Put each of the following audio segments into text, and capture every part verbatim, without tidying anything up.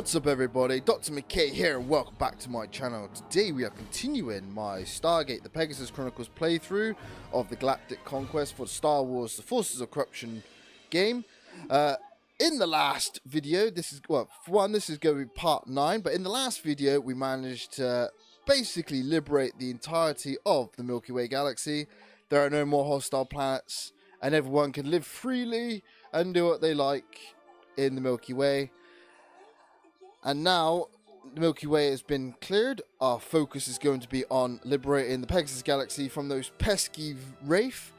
What's up everybody, Doctor McKay here and welcome back to my channel. Today we are continuing my Stargate, the Pegasus Chronicles playthrough of the Galactic Conquest for Star Wars, the Forces of Corruption game. Uh, in the last video, this is, well, for one, this is going to be part nine, but in the last video we managed to basically liberate the entirety of the Milky Way galaxy. There are no more hostile planets and everyone can live freely and do what they like in the Milky Way. And now, the Milky Way has been cleared. Our focus is going to be on liberating the Pegasus Galaxy from those pesky Wraith.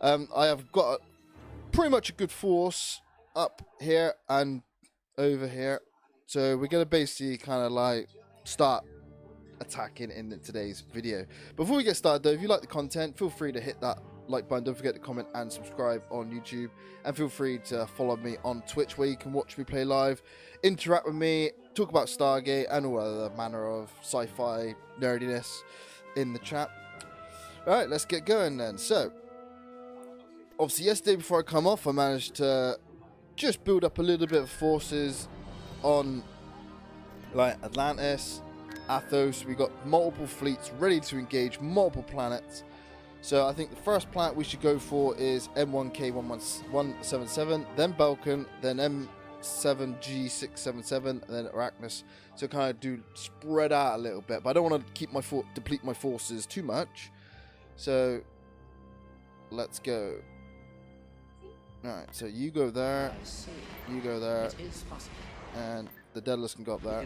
Um, I have got a, pretty much a good force up here and over here. So we're going to basically kind of like start attacking in today's video. Before we get started though, if you like the content, feel free to hit that like button. Don't forget to comment and subscribe on YouTube. And feel free to follow me on Twitch where you can watch me play live, interact with me, talk about Stargate and all other manner of sci-fi nerdiness in the chat. Alright, let's get going then. So, obviously yesterday before I come off, I managed to just build up a little bit of forces on like Atlantis, Athos. We got multiple fleets ready to engage multiple planets. So I think the first planet we should go for is M one K one seventy-seven, then Belkin, then M seven G six seventy-seven and then Arachnus, so kind of do spread out a little bit, but I don't want to keep my for deplete my forces too much, so let's go. All right, so you go there, you go there, and the Daedalus can go up there.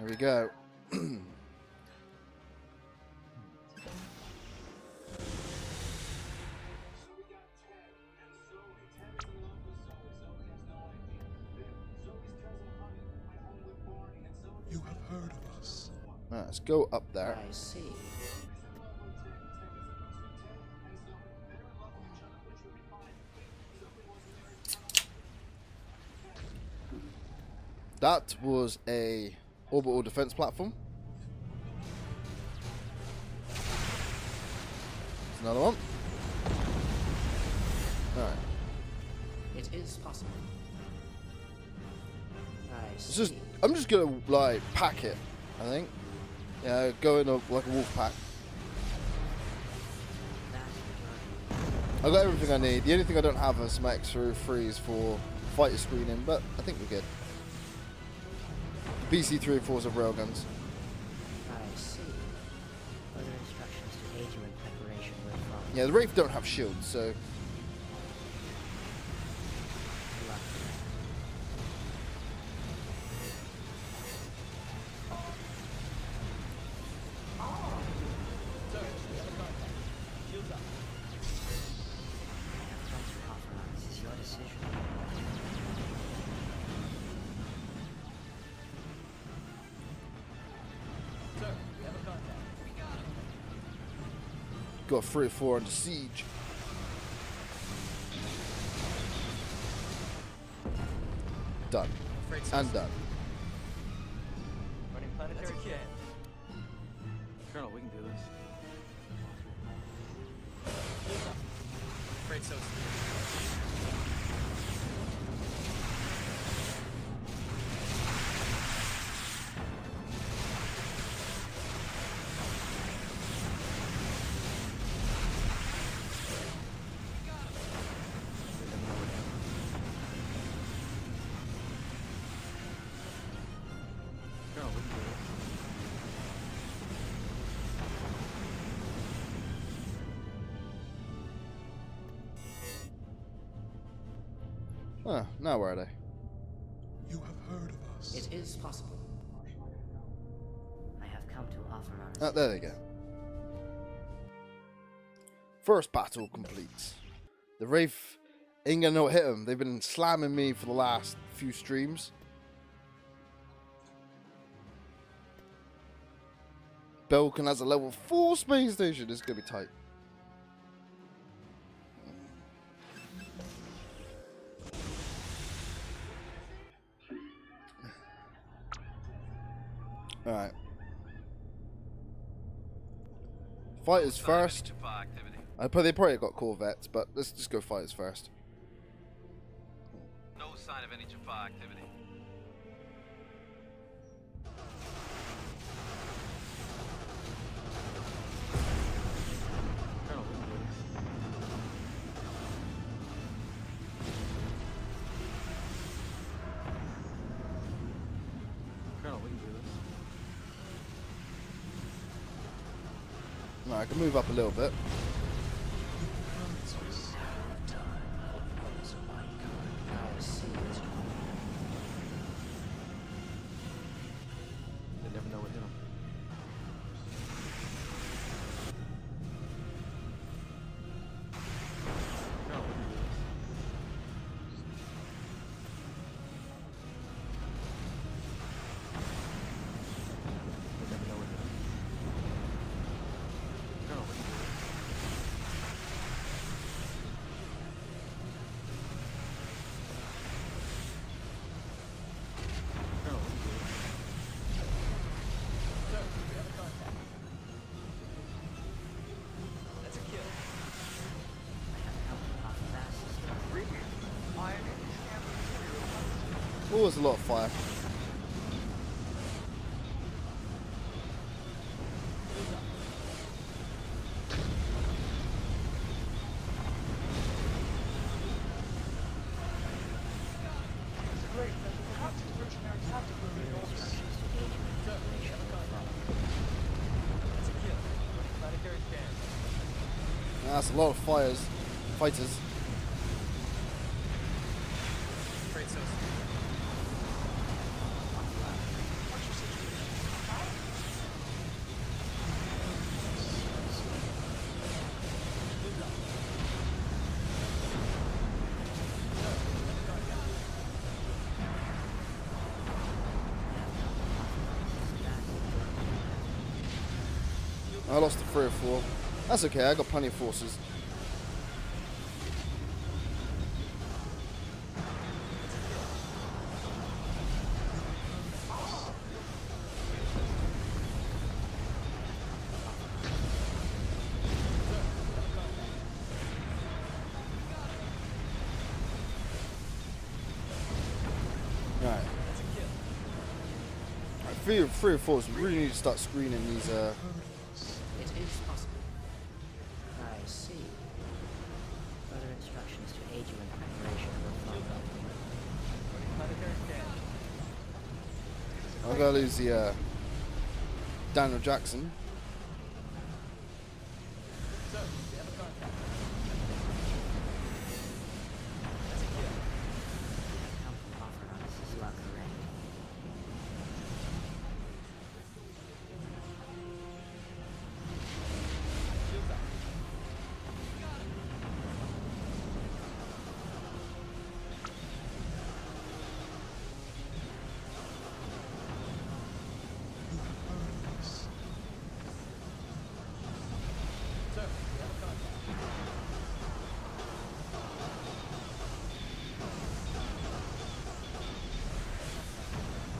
Here we go. Right, let's go up there. I see. That was a orbital defense platform. There's another one. All right. It is possible. I see. Just, I'm just gonna like pack it, I think. Yeah, go in a, like a wolf pack. I got everything I need. The only thing I don't have is some X three oh threes for fighter screening, but I think we're good. B C three oh fours of railguns. I see. Other instructions to aid you in preparation were followed. Yeah, the Wraith don't have shields, so. Got three or four under siege. Done. And done. Running planetary kit. Colonel, we can do this. Freight so. Huh, now where are they? You have heard of us. It is possible. I have come to offer our. Oh, there they go. First battle complete. The Wraith ain't gonna know what hit them. They've been slamming me for the last few streams. Belkin has a level four space station. This is gonna be tight. Alright. Fighters first. I I probably, they probably got Corvettes, but let's just go fighters first. No sign of any Jaffa activity. I can move up a little bit. They never know what hit them. Oh, there's a lot of fire. Nah, that's a lot of fires, fighters. I lost a three or four. That's okay, I got plenty of forces. Alright. Right, three, three or four, so we really need to start screening these uh I lose the uh, Daniel Jackson.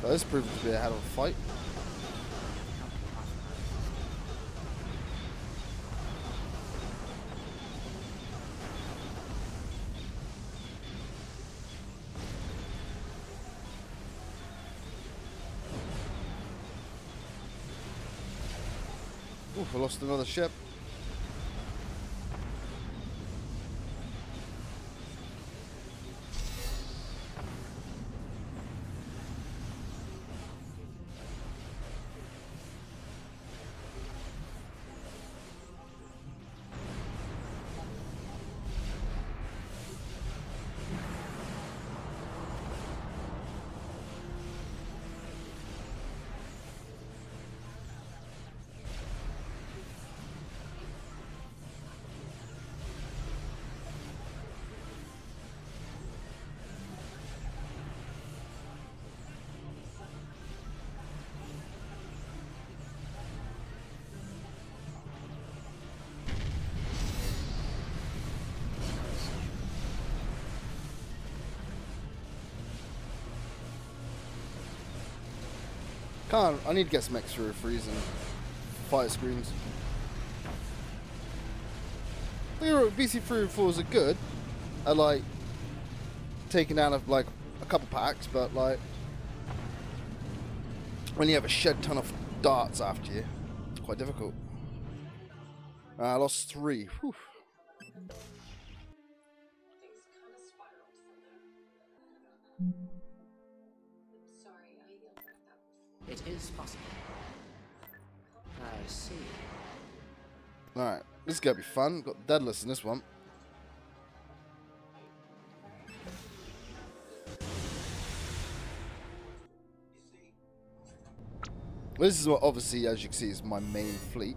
This proved to be a hell of a fight. Oof, I lost another ship. Can't, I need to get some X ray three oh three and fire screens. B C three and fours are good at like taking down of like a couple packs, but like when you have a shed ton of darts after you, it's quite difficult. Uh, I lost three. Whew. It is possible. I see. Alright, this is gonna be fun. Got Daedalus in this one. Well, this is what, obviously, as you can see, is my main fleet.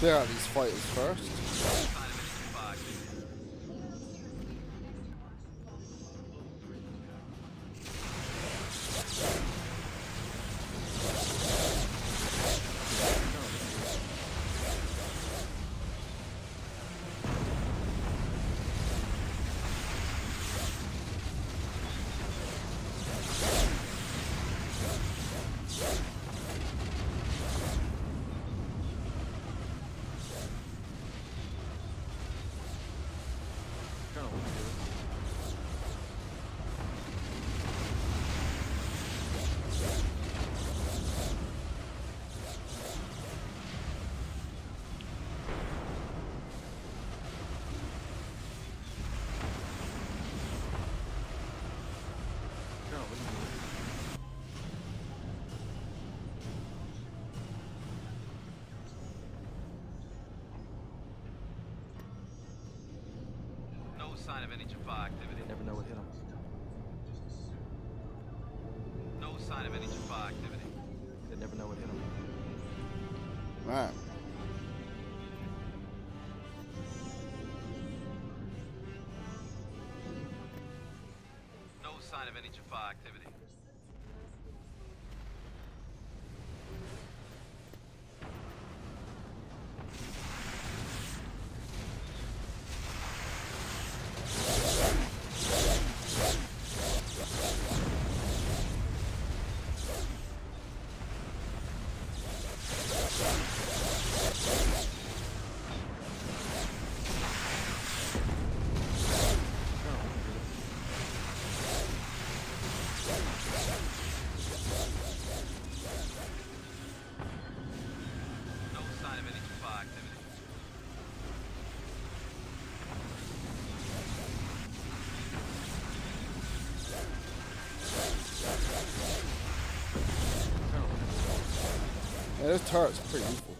Clear out these fighters first. Sign of any Jaffa activity. Never know what hit him. No sign of any Jaffa activity. They never know what hit him. All right. No sign of any Jaffa activity. Those turrets are pretty useful.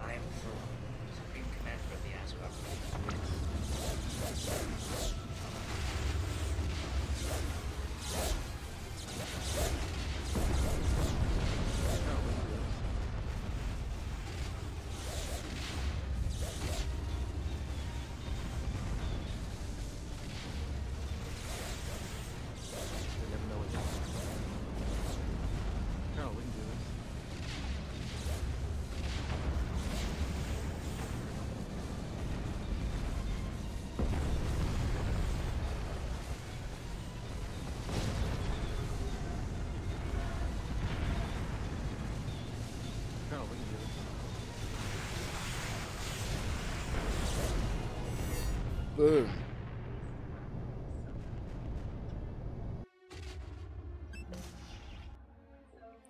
I am the Supreme Commander of the Asgard. Boom.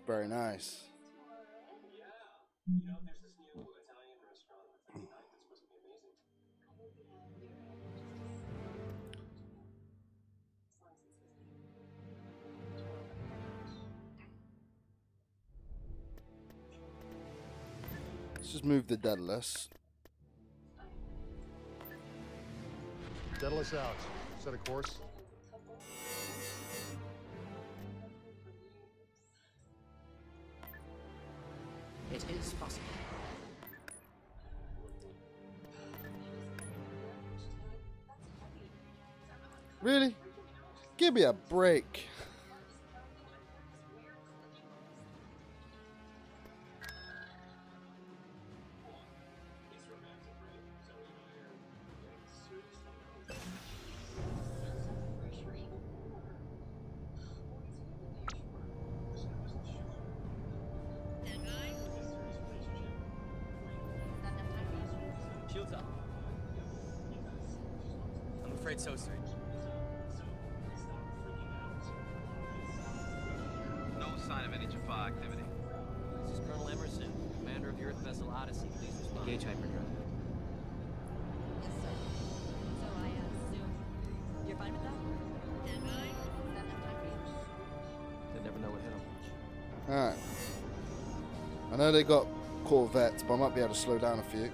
Very nice. You know, there's this new Italian restaurant that's tonight that's supposed to be amazing. Let's just move the Daedalus. Daedalus out. Set a course. It is possible. Really? Give me a break. I know they got Corvettes, but I might be able to slow down a few.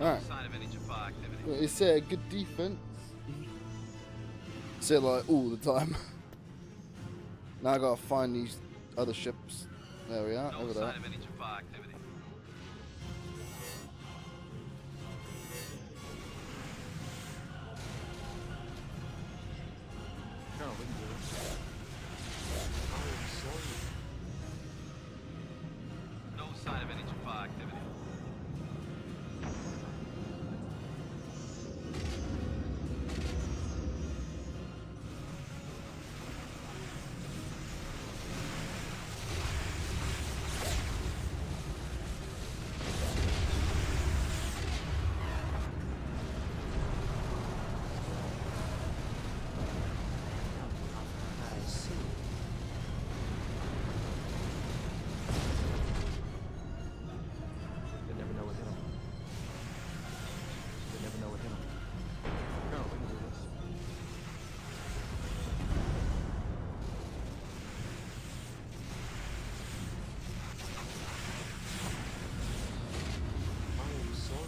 Alright. It's a good defense. Say like all the time. Now I gotta find these other ships. There we are. No over there.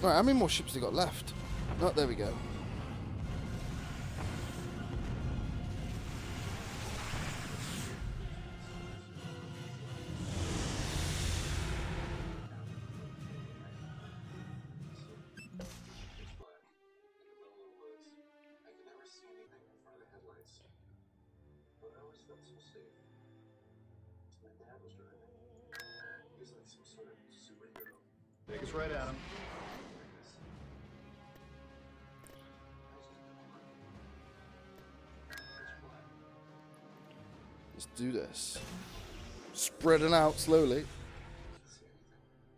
Right, how many more ships have we got left? Oh, there we go. Do this. Spreading out slowly.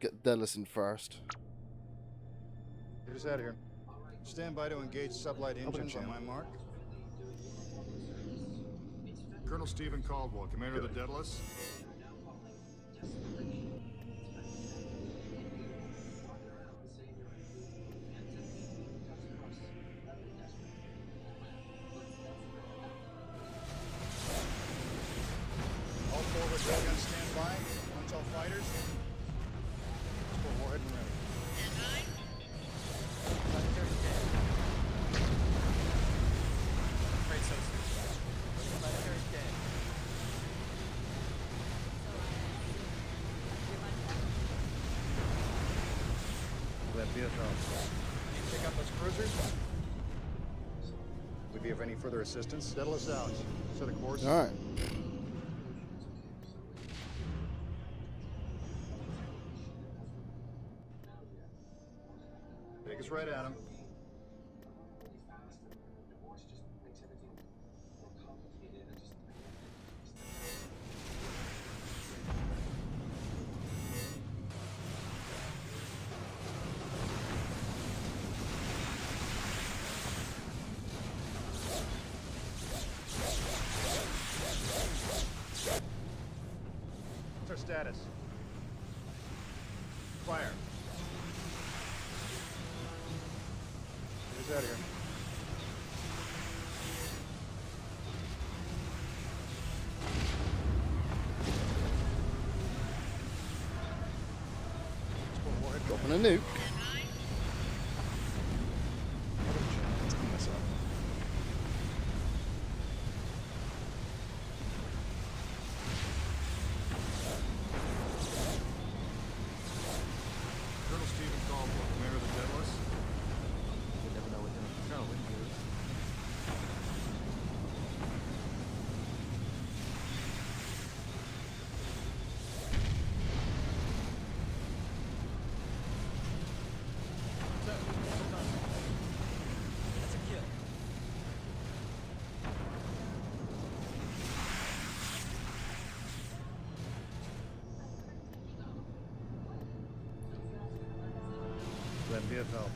Get Daedalus in first. Get us out of here. Stand by to engage sublight engines on my mark. Colonel Stephen Caldwell, commander of the Daedalus. Pick up those cruisers. Would be of any further assistance? Settle us out. Set a course. All right. Take us right at him. Status. Fire. Get us out of here. Dropping a nuke. Help.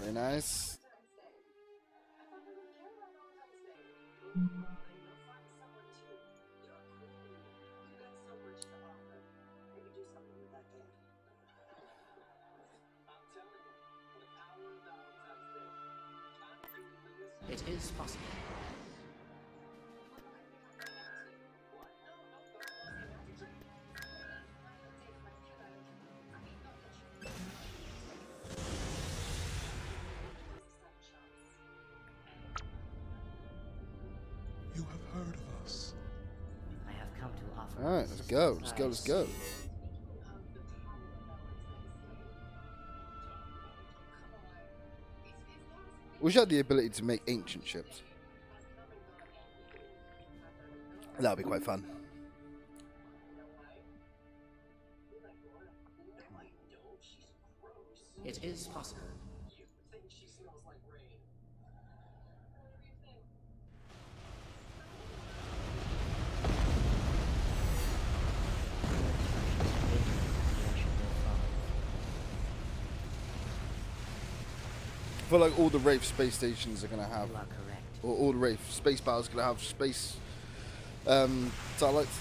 Very nice. It is possible. Alright, let's go, let's go, let's go. Wish I had the ability to make ancient ships. That would be quite fun. It is possible. I feel like all the Wraith space stations are going to have, or all the Wraith space battles are going to have space um, satellites.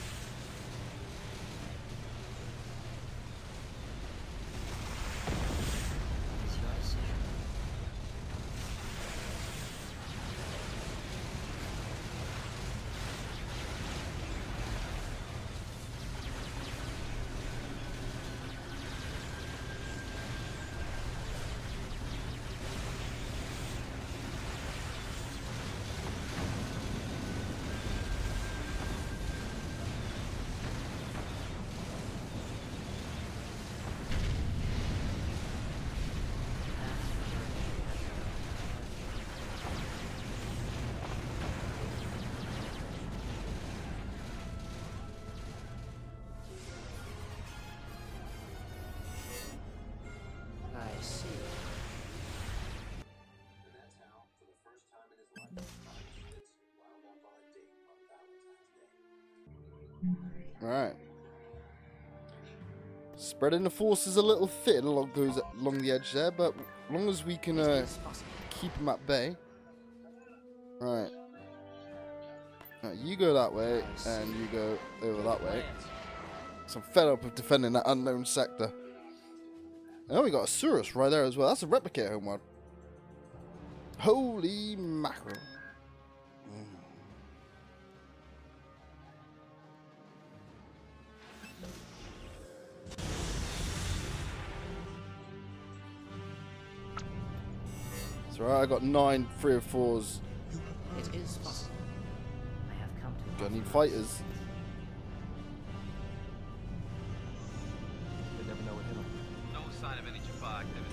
Right. Spreading the forces a little thin along those along the edge there, but as long as we can uh, keep them at bay. Right. Now you go that way, and you go over that way. So I'm fed up of defending that unknown sector. And then we got Asuras right there as well. That's a replicate homeward. Holy mackerel. Mm. That's right, I got nine three or fours. It is possible. I have come to gonna need fighters. They never know what hit them. No sign of any Jaffa activity.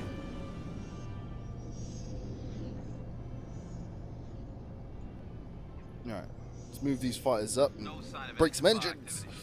Alright, let's move these fighters up and no sign of break some engines. Activity.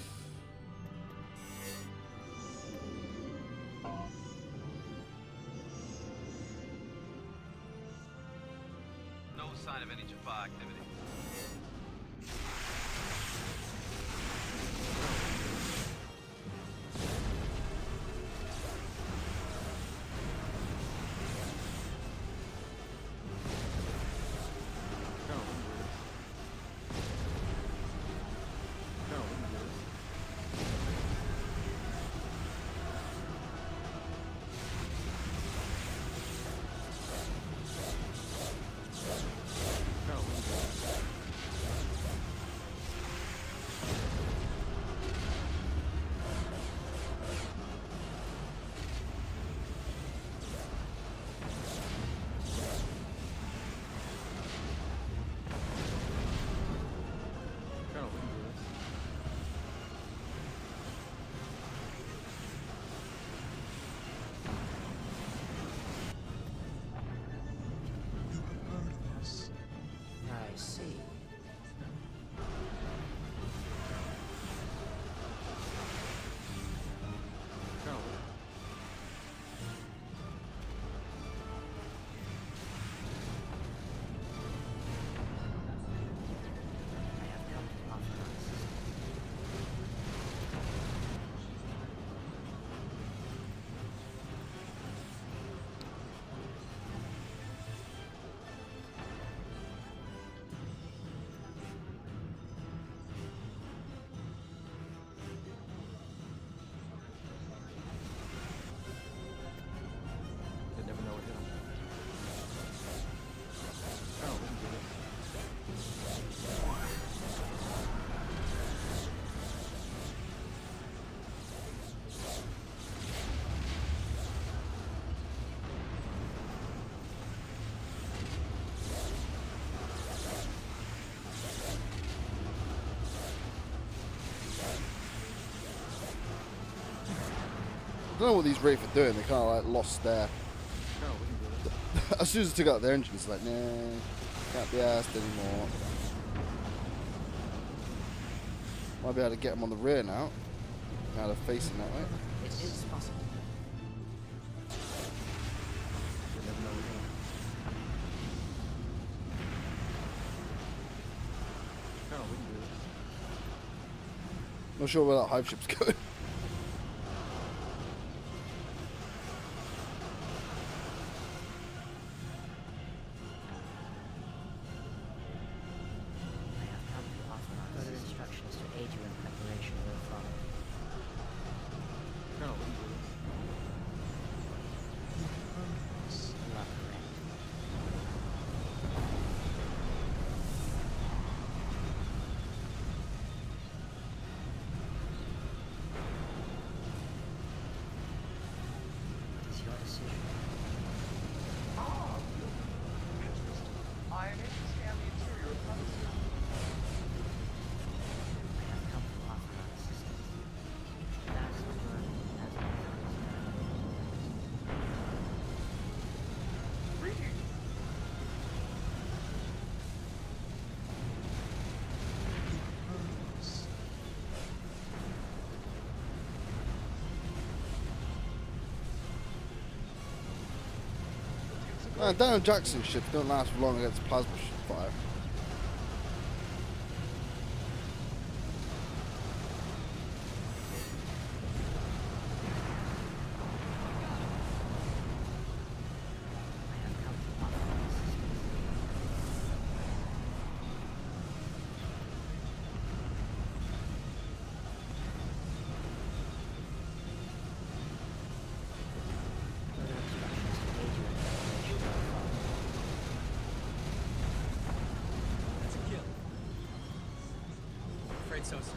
I don't know what these Wraith are doing. They kind of like lost their. As soon as they took out their engines, like, nah, can't be asked anymore. Might be able to get them on the rear now. Now they're facing that way. It is possible. Not sure where that hive ship's going. Uh, Daniel Jackson ships don't last long against plasma fire. so sick.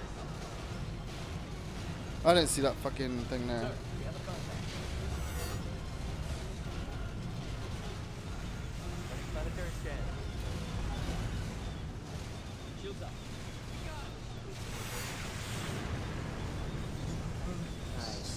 I didn't see that fucking thing there. No, we have a contact. Planetary scan. Shields up. Nice.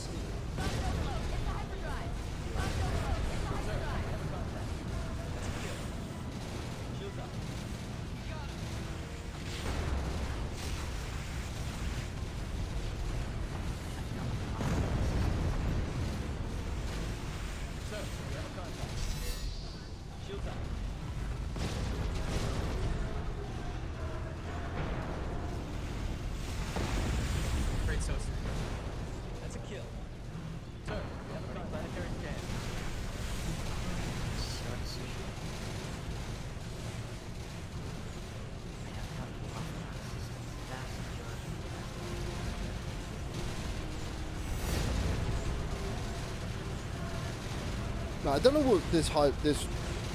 I don't know what this hype, this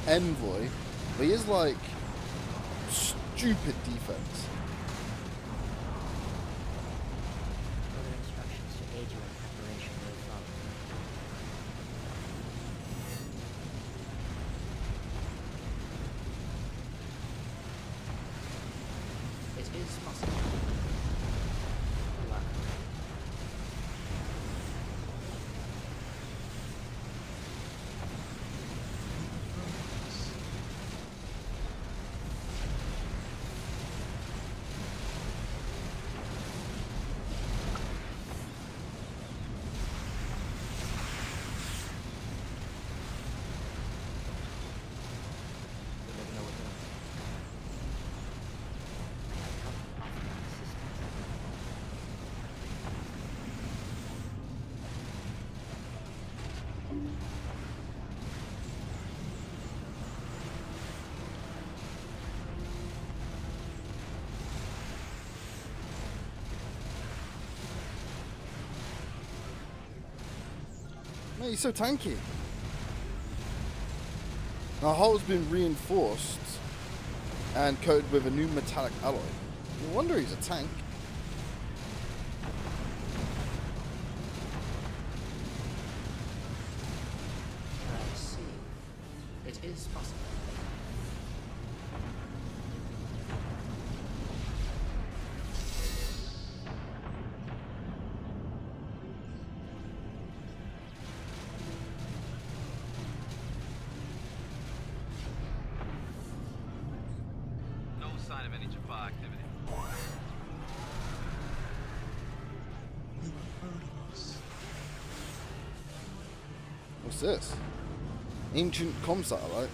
envoy, but he is like stupid defense. He's so tanky. Our hull's been reinforced and coated with a new metallic alloy. No wonder he's a tank. I see. It is possible. This ancient comm satellite.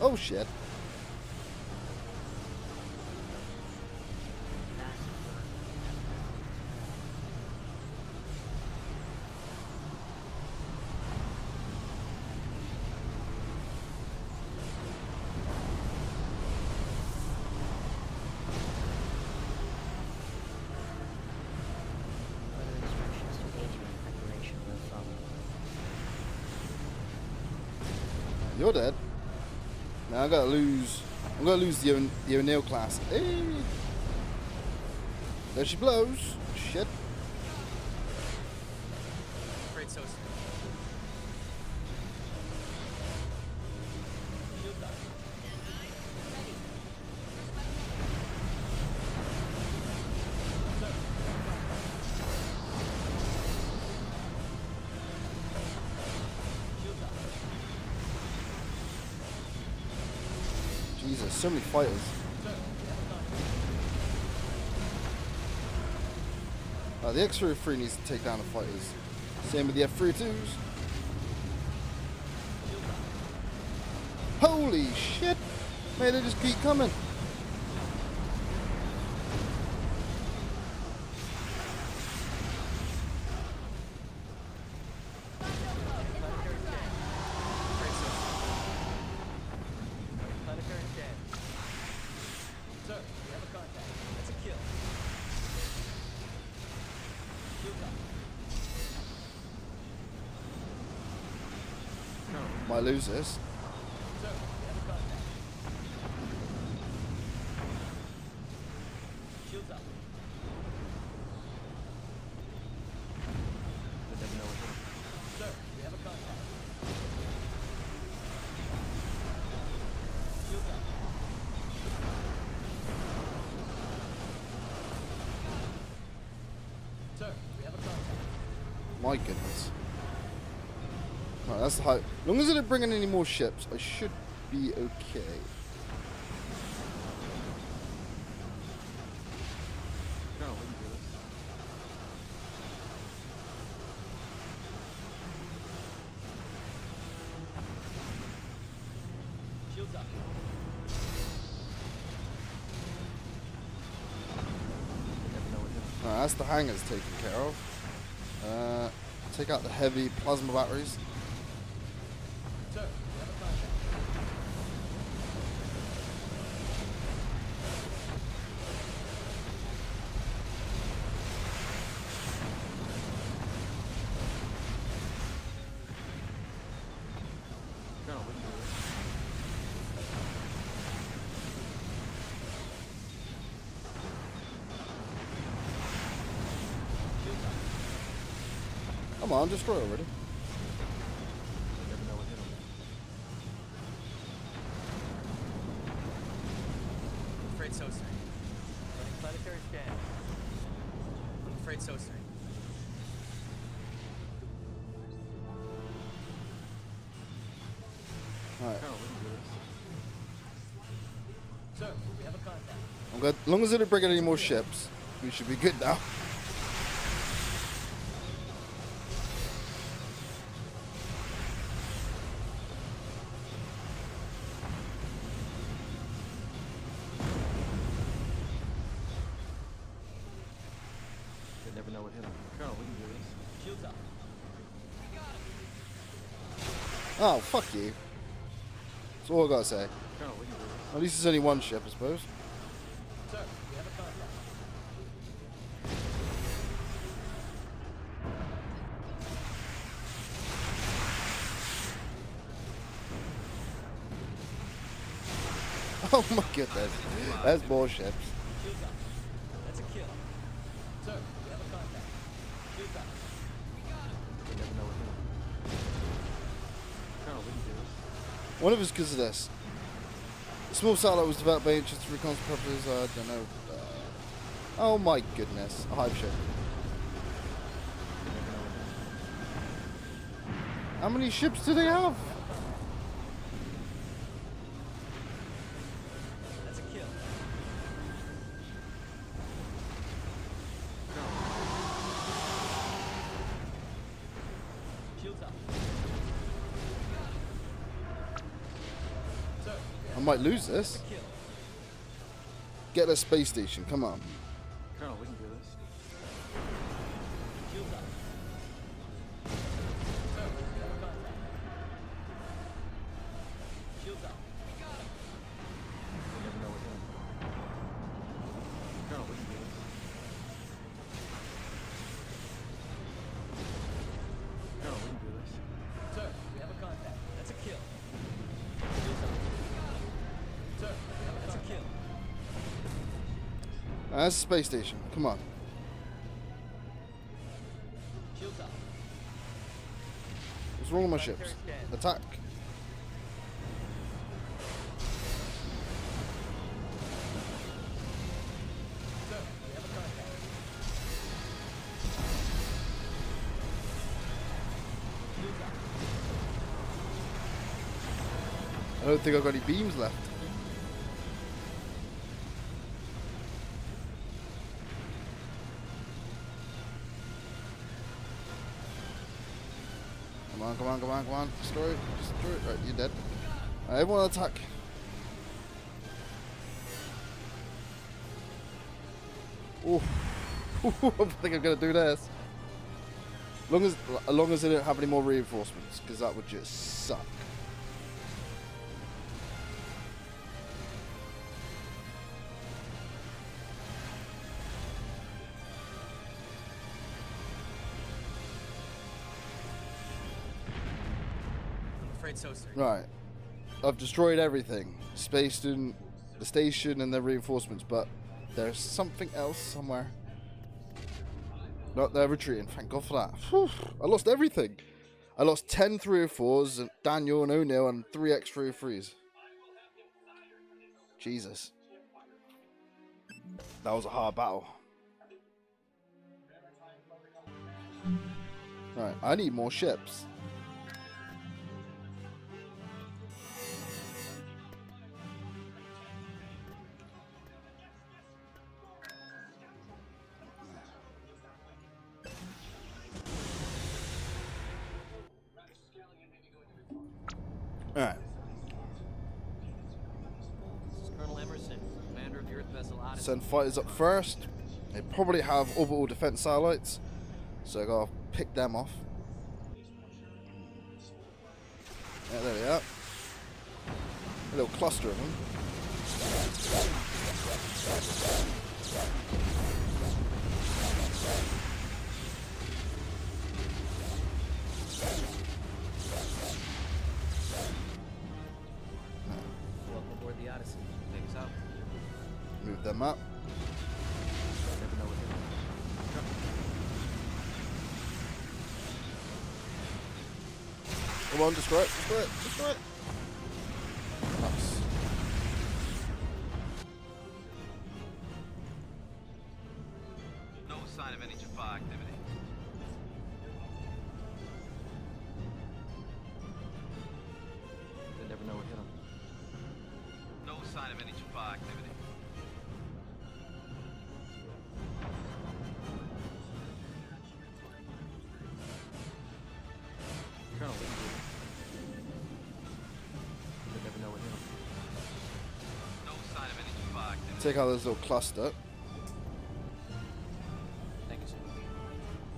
Oh shit. You're dead. Now I'm gonna lose. I'm gonna lose the the O'Neill class. Hey. There she blows. Shit. Great sauce. So many fighters. Uh, the X three oh three needs to take down the fighters. Same with the F three oh twos. Holy shit! Man, they just keep coming. I lose this. My goodness. Right, that's the height. As long as I don't bring in any more ships, I should be okay. Right, that's the hangars taken care of. Uh, take out the heavy plasma batteries. Sir, we have a contract. Colonel, what do you do? Come on, destroy already. I'm afraid so, sir. Running planetary scan. I'm afraid so, sir. Alright. Sir, we have a contact. I'm glad, as long as they don't bring in any more ships, we should be good now. Oh, fuck you. That's all I gotta say. Colonel, we can do this. At least there's only one ship, I suppose. Sir, we have a contact. Oh my goodness. That's more ships. That's a kill. Sir, we have a contact. Shoot that. We got him. We never know what. One of us because of this. The small satellite was developed by interest for reconnaissance purposes. I don't know. Uh, oh my goodness. A hive ship. How many ships do they have? That's a kill. Shields up. I might lose this. Get a space station, come on. Colonel, we can do this. That's a space station. Come on. What's wrong with my ships? Attack. I don't think I've got any beams left. Come on, come on, come on, come on. Destroy it, destroy it. Right, you're dead. Right, everyone attack. Ooh. I don't think I'm going to do this. As long as, as long as they don't have any more reinforcements, because that would just suck. X-ray two oh three. Right. I've destroyed everything. Space student, the station, and their reinforcements, but there's something else somewhere. No, they're retreating. Thank God for that. Whew, I lost everything. I lost ten three oh fours, and Daniel and O'Neill, and three X three oh threes. Jesus. That was a hard battle. Right, I need more ships. Send fighters up first. They probably have orbital defense satellites, so I gotta pick them off. Yeah, there they are. A little cluster of them. Welcome aboard the Odyssey. Take us out. Move them up. Come on, destroy it, destroy it, destroy it. Nice. No sign of any Jaffa activity. They never know what hit them. No sign of any Jaffa activity. Take out this little cluster. Thank you, sir.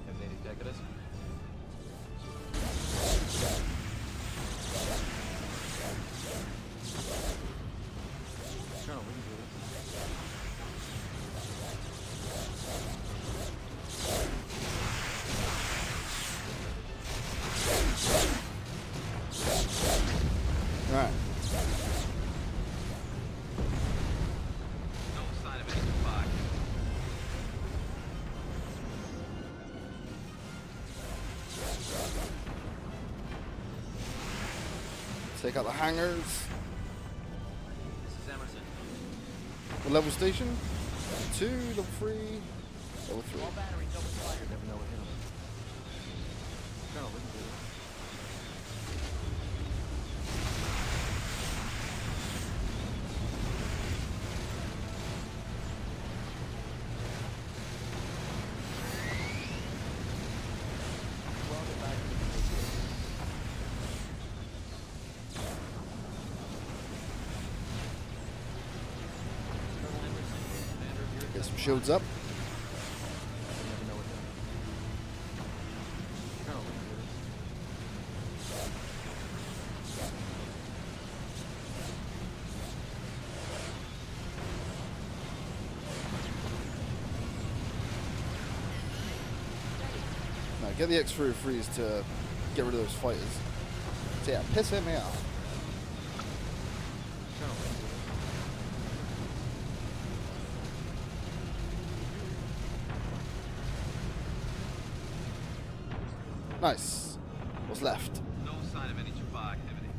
Have they detected us? Colonel, we can do this. Alright. Take out the hangars. This is Emerson. The level station. Level two, level three, level three. All battery, double fire. Never know what hit him. Colonel, we can do this. Some shields up. Now get the X three oh threes to get rid of those fighters. So yeah, piss him out. Nice. What's left? No sign of any Jaffa activity.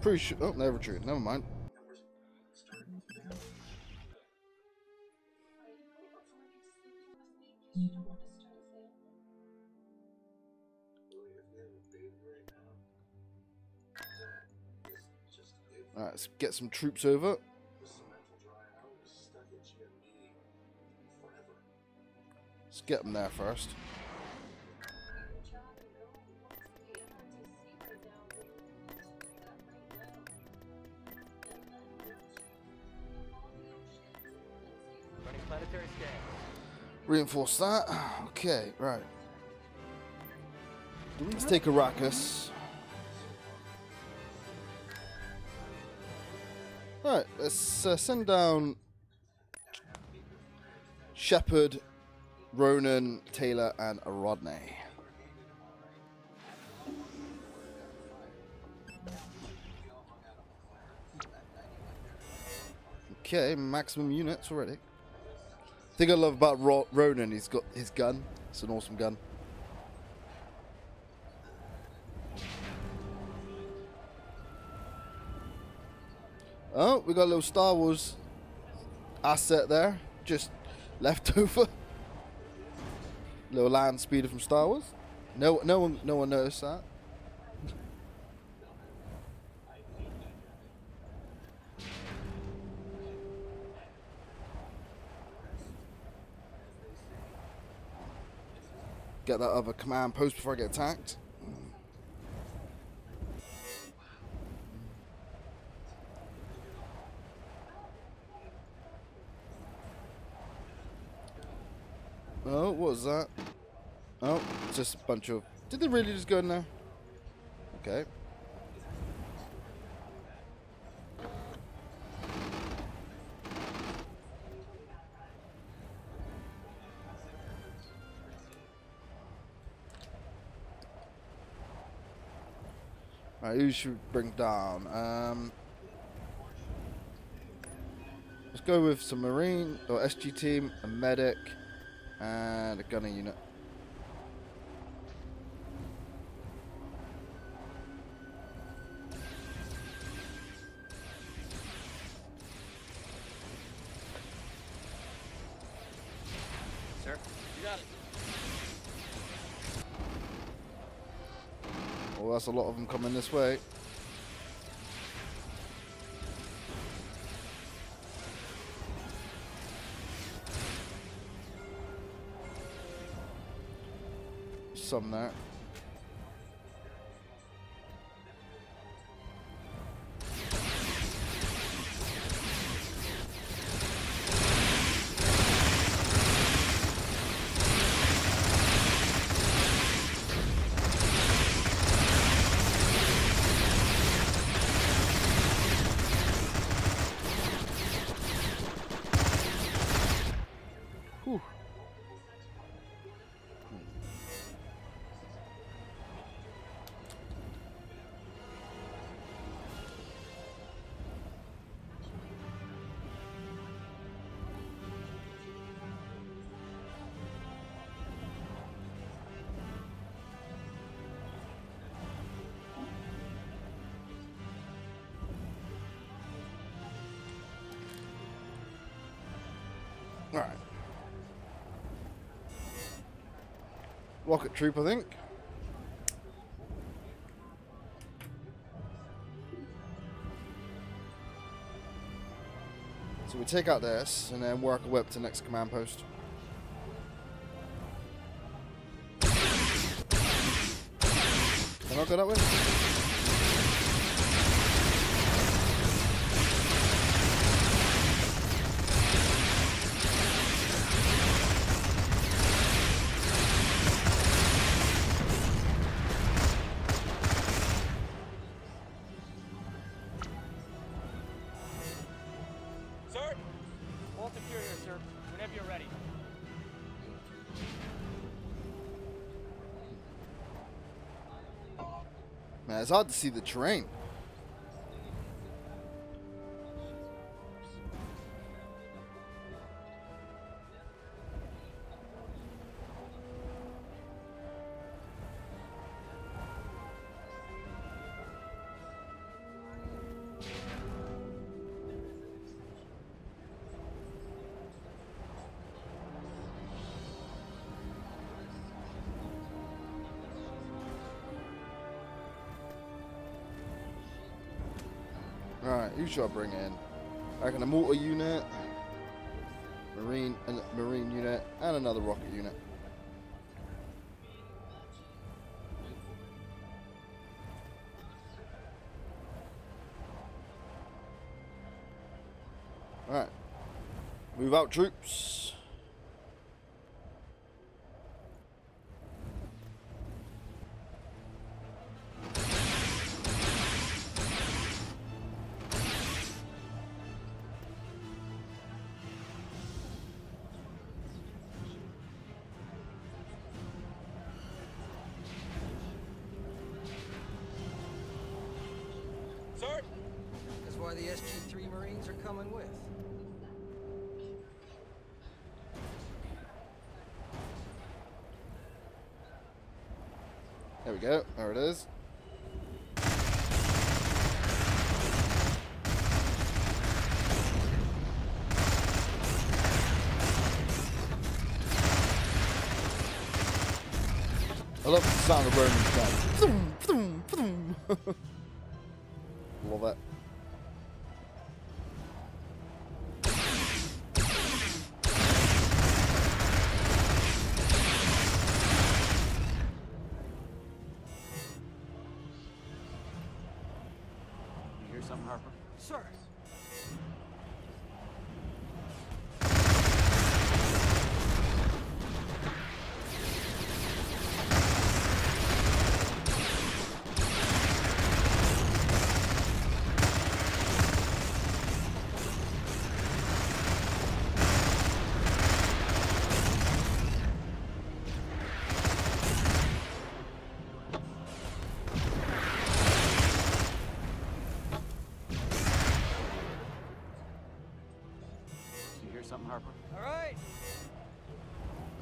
Pretty sure. Oh, never true. Never mind. All right, let's get some troops over. Get them there first. Planetary scan. Reinforce that. Okay, right. Let's take a ruckus. All right, let's uh, send down Shepherd, Ronan, Taylor, and Rodney. Okay, maximum units already. The thing I love about Ro Ronan, he's got his gun. It's an awesome gun. Oh, we got a little Star Wars asset there, just left over. Little land speeder from Star Wars. No, no one, no one noticed that. Get that other command post before I get attacked. Oh, what was that? Oh, it's just a bunch of... Did they really just go in there? Okay. Alright, who should we bring down? Um, let's go with some Marine, or S G team, a medic, and a gunner unit. Sir, you got it. Oh, that's a lot of them coming this way. Some there. Alright. Rocket troop, I think. So we take out this and then work a whip to the next command post. Can I go that way? It's hard to see the terrain. Alright, who should I bring in? I reckon a mortar unit, marine and marine unit, and another rocket unit. Alright. Move out, troops. why the S G three Marines are coming with. There we go. There it is. I love the sound of Roman guns. Love it. You hear something, Harper? Sir.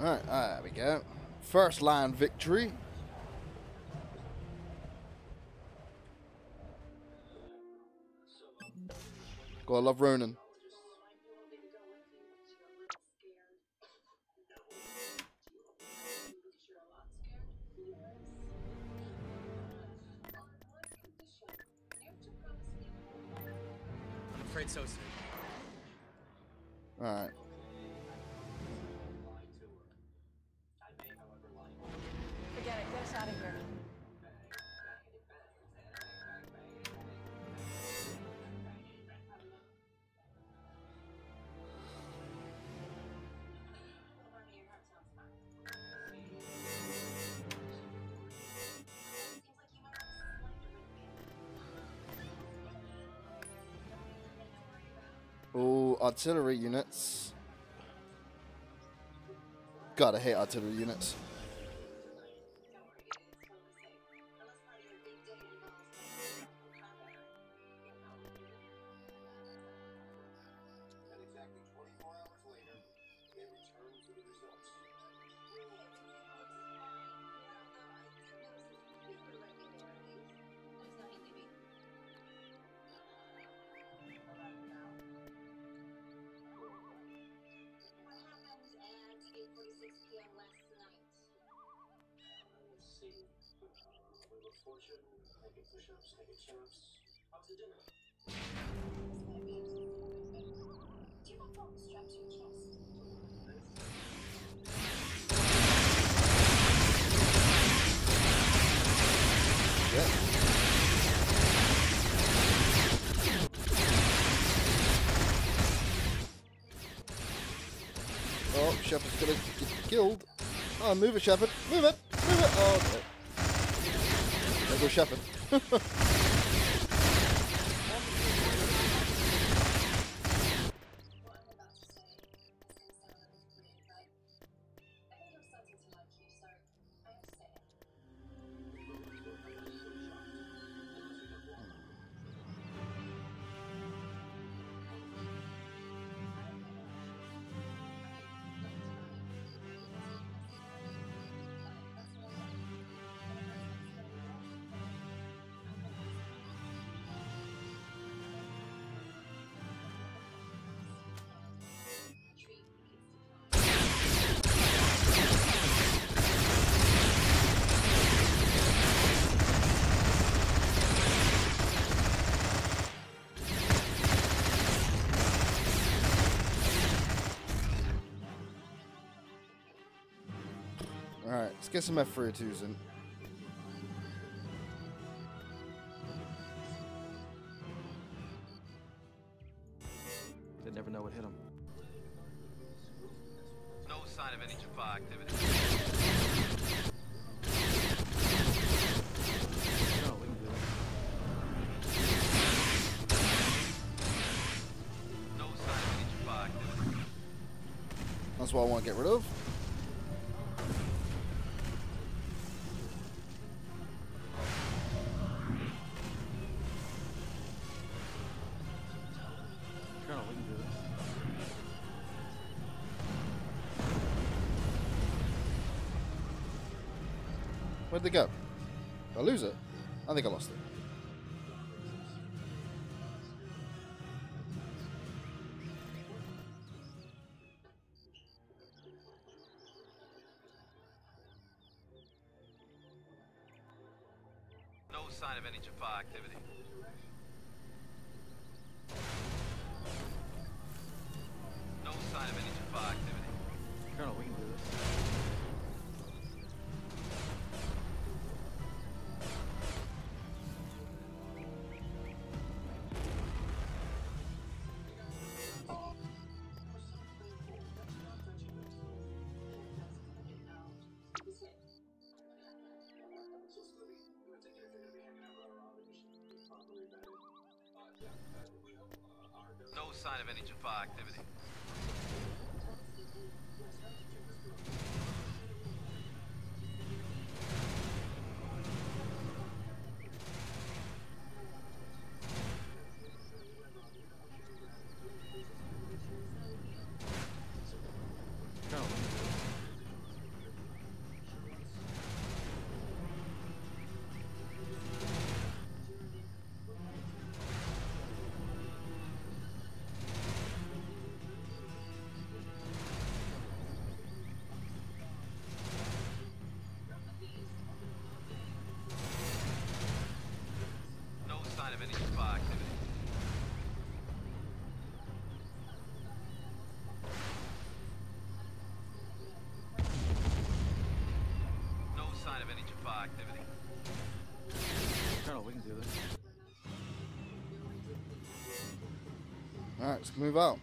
Alright, there we go. First line victory. God, I love Ronan. I'm afraid so, sir. Alright. Oh, artillery units. God, I hate artillery units. Shepherd's gonna get killed. Oh, move it, Shepherd. Move it. Move it. Oh, okay. There goes Shepherd. Let's get some F three oh twos in. They never know what hit them. No sign of any Jaffa activity. No, we can do it. No sign of any Jaffa activity. That's what I want to get rid of. Where'd they go? Did I lose it? I think I lost it. No sign of any Jaffa activity. No sign of any Jaffa activity. Colonel, we can do this. No sign of any Jaffa activity. Of any Jaffa activity. No sign of any Jaffa activity. Colonel, we can do this. Alright, let's move out.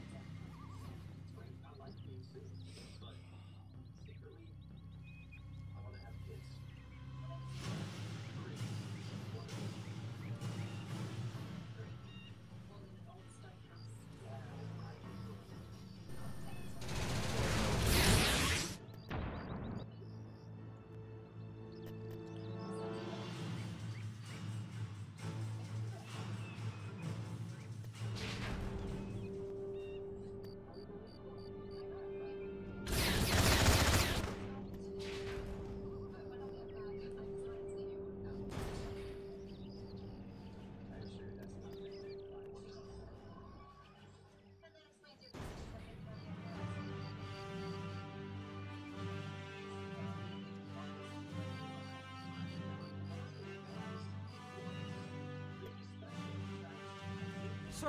Sir.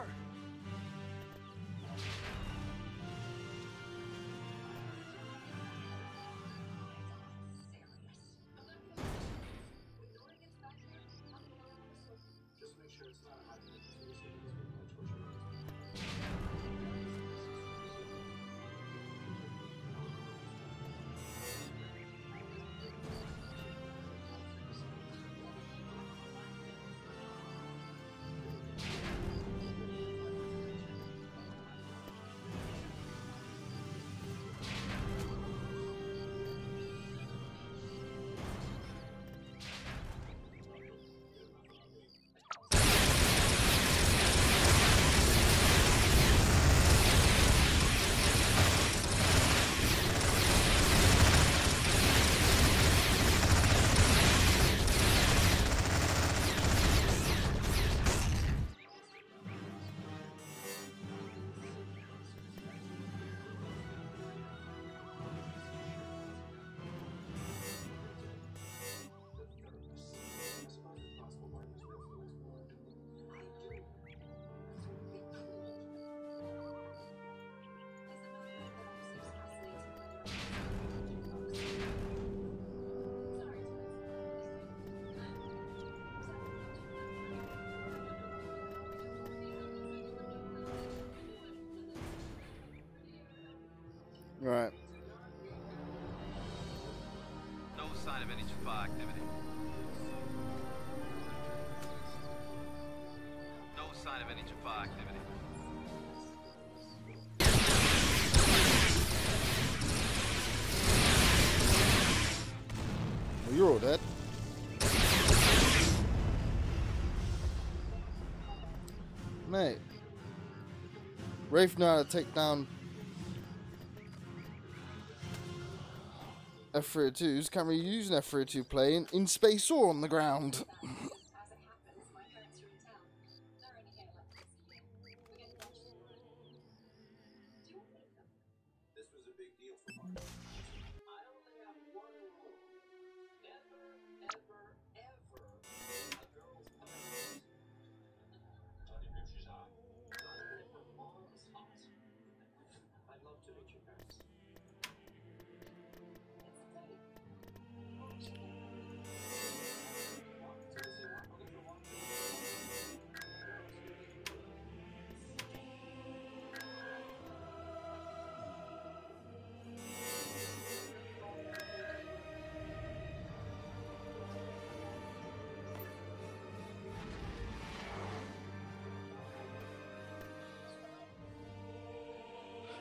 Just make sure it's not a high Right. No sign of any Jaffa activity. No sign of any Jaffa activity. Well, you're all dead. Mate. Wraith knew how to take down F thirty-twos can reuse an F thirty-two plane in space or on the ground.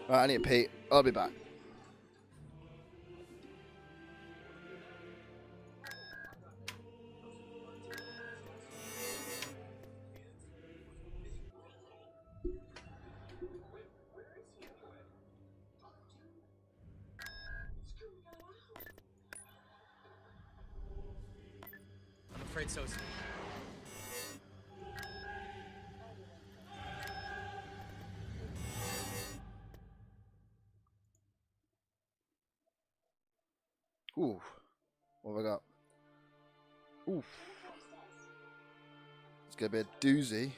Right, I need to pee. I'll be back. I'm afraid so. Oof. What have I got? Oof. It's gonna be a doozy.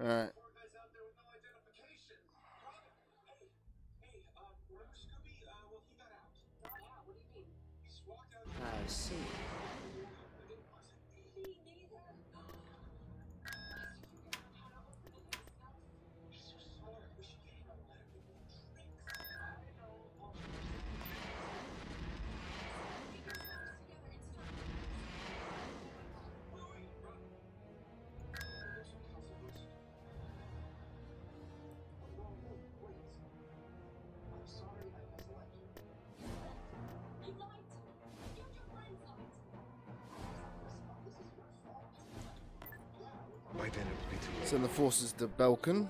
Alright. I see. Send the forces to Belkan.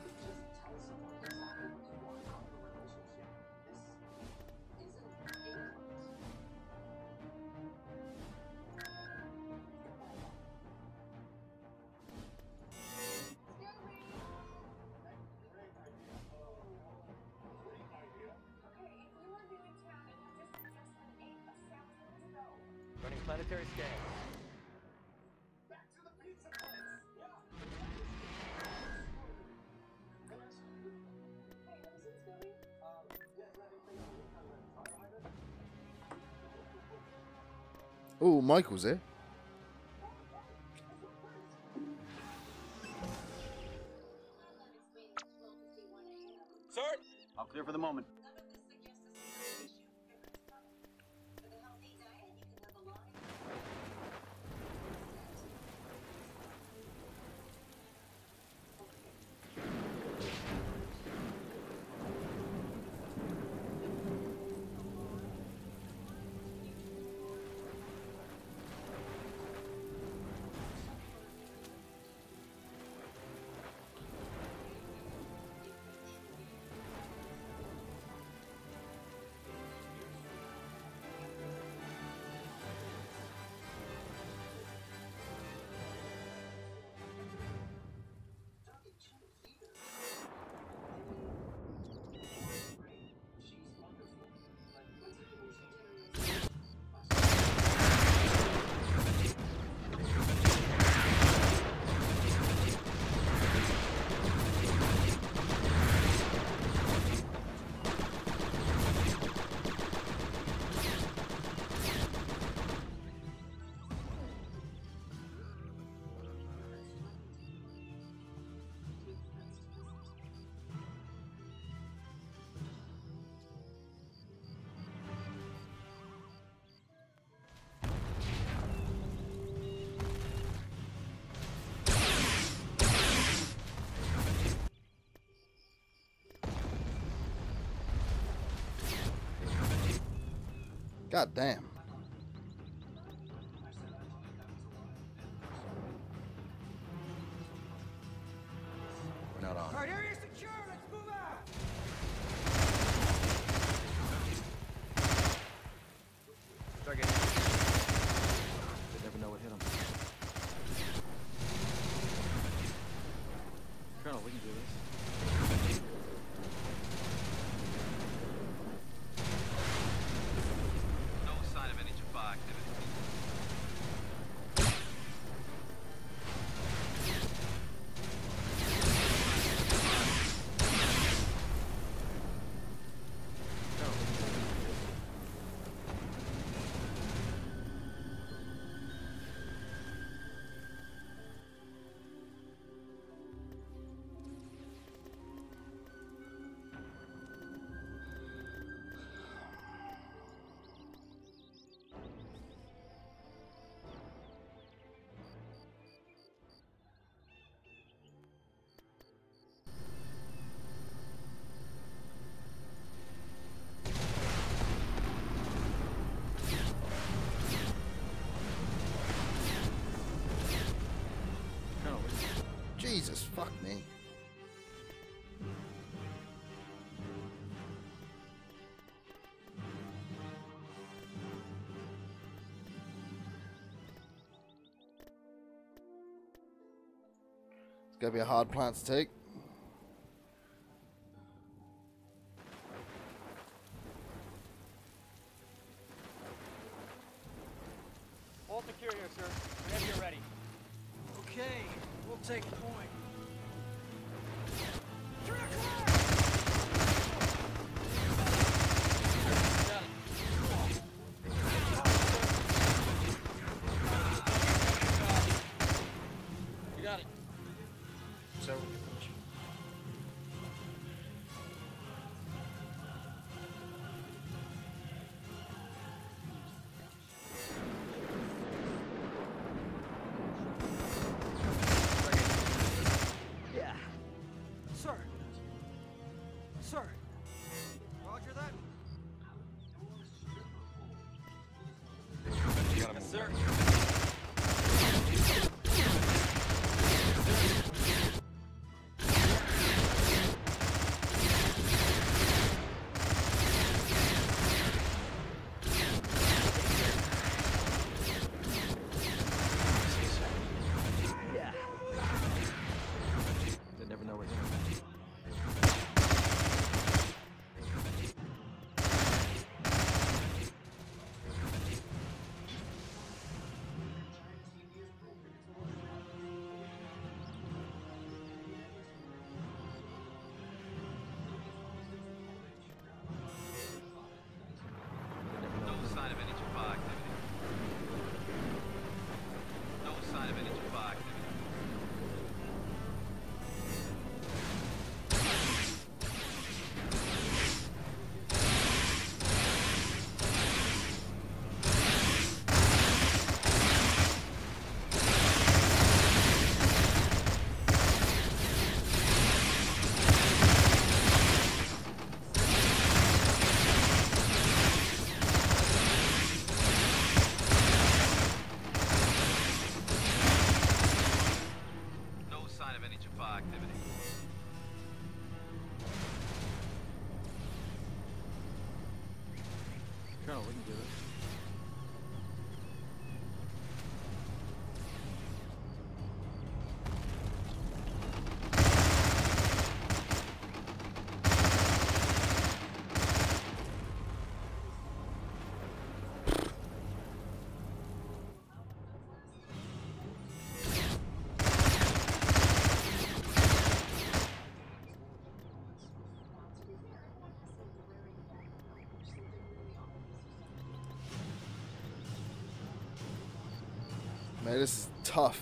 Running planetary scans. Oh, Michael's here. Sir, I'm clear for the moment. God damn. We're not on. All right, area secure. Let's move out. Stargate. They never know what hit them. Colonel, we can do this. Jesus, fuck me. It's gonna be a hard plant to take. All secure here, sir. Whenever you're ready. Okay, we'll take the point. You got it. So man, this is tough.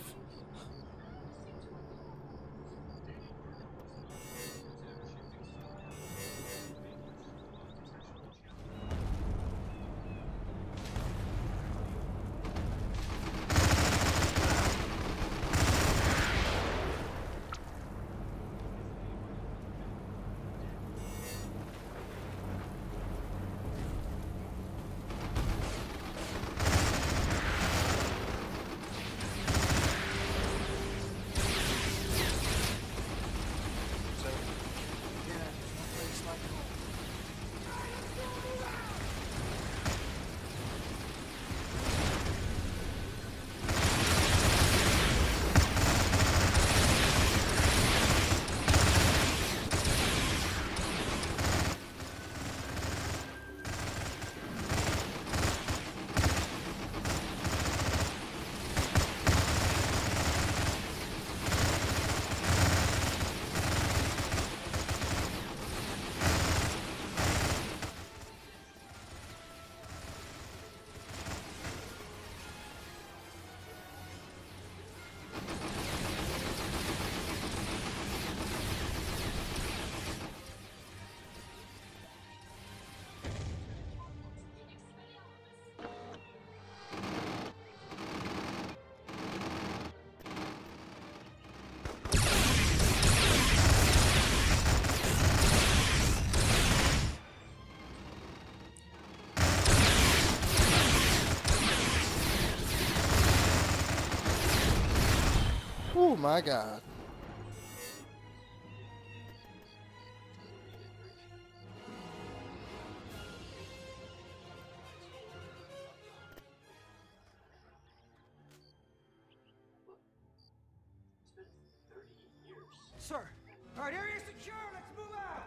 Oh my god. Sir. All right, area secure. Let's move out.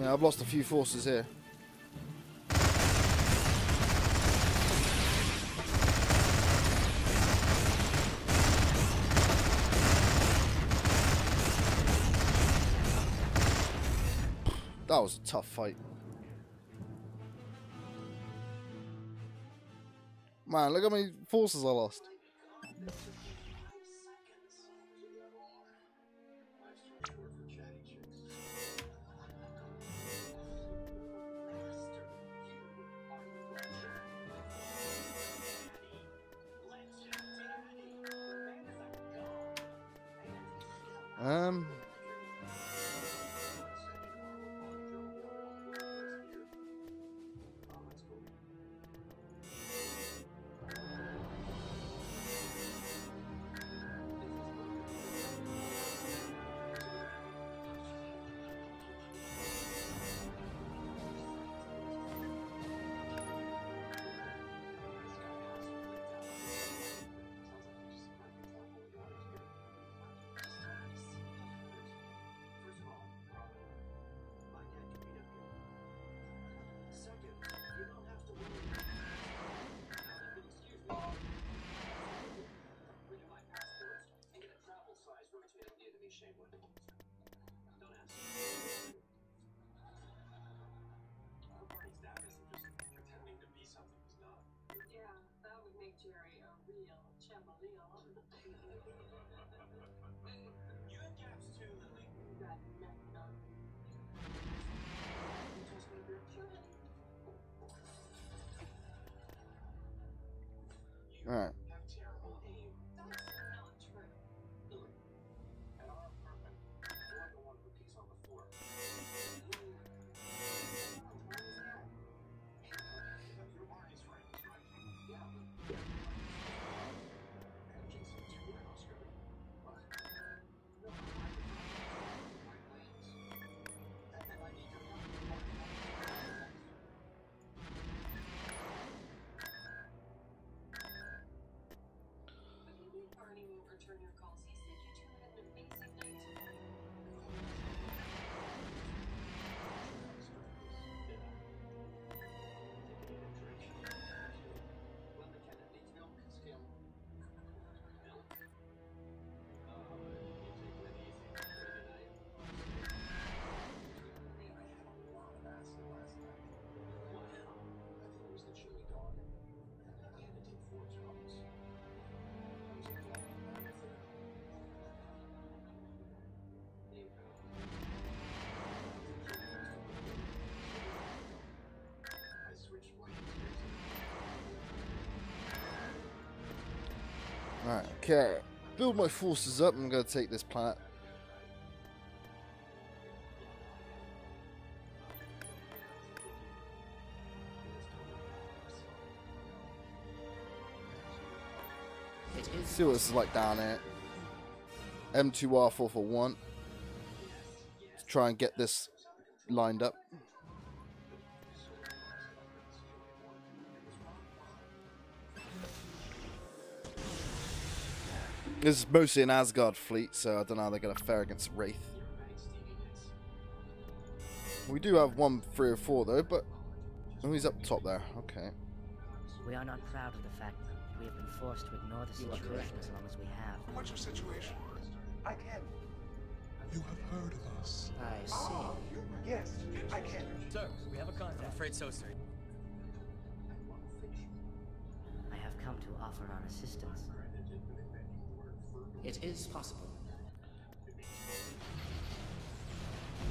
Yeah, I've lost a few forces here. That was a tough fight. Man, look how many forces I lost. Um. All right. Alright, okay. Build my forces up and I'm going to take this planet. Let's see what this is like down here. M two R four forty-one. Let's try and get this lined up. This is mostly an Asgard fleet, so I don't know how they're going to fare against Wraith. We do have one three or four though, but oh, he's up top there. Okay. We are not proud of the fact that we have been forced to ignore the situation as long as we have. What's your situation? I can. You have heard of us. I see. Oh, yes, I can. Sir, we have a contact. I'm afraid so, sir. I have come to offer our assistance. It is possible. You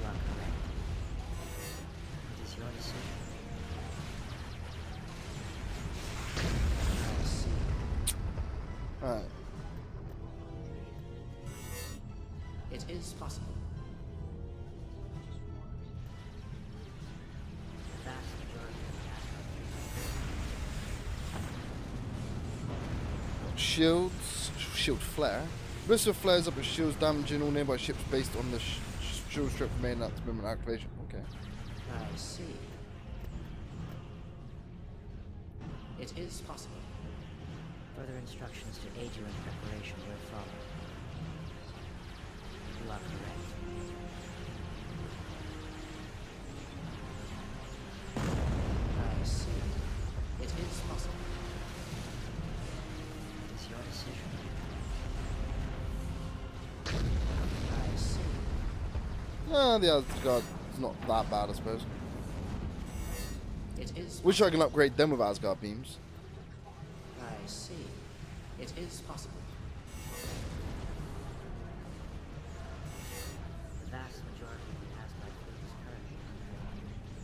are correct. It is your decision. Right. It is possible. The vast majority of shields, shield flare. Missile flares up with shields, damaging all nearby ships based on the sh shield strip main at the moment activation. Okay. I see. It is possible. Further instructions to aid you in preparation will follow. You are correct. I see. It is possible. It is your decision. I see. Ah, the Asgard is not that bad, I suppose. It is. Wish I can upgrade them with Asgard beams. I see. It is possible. The vast majority of the Asgard fleet is currently under control.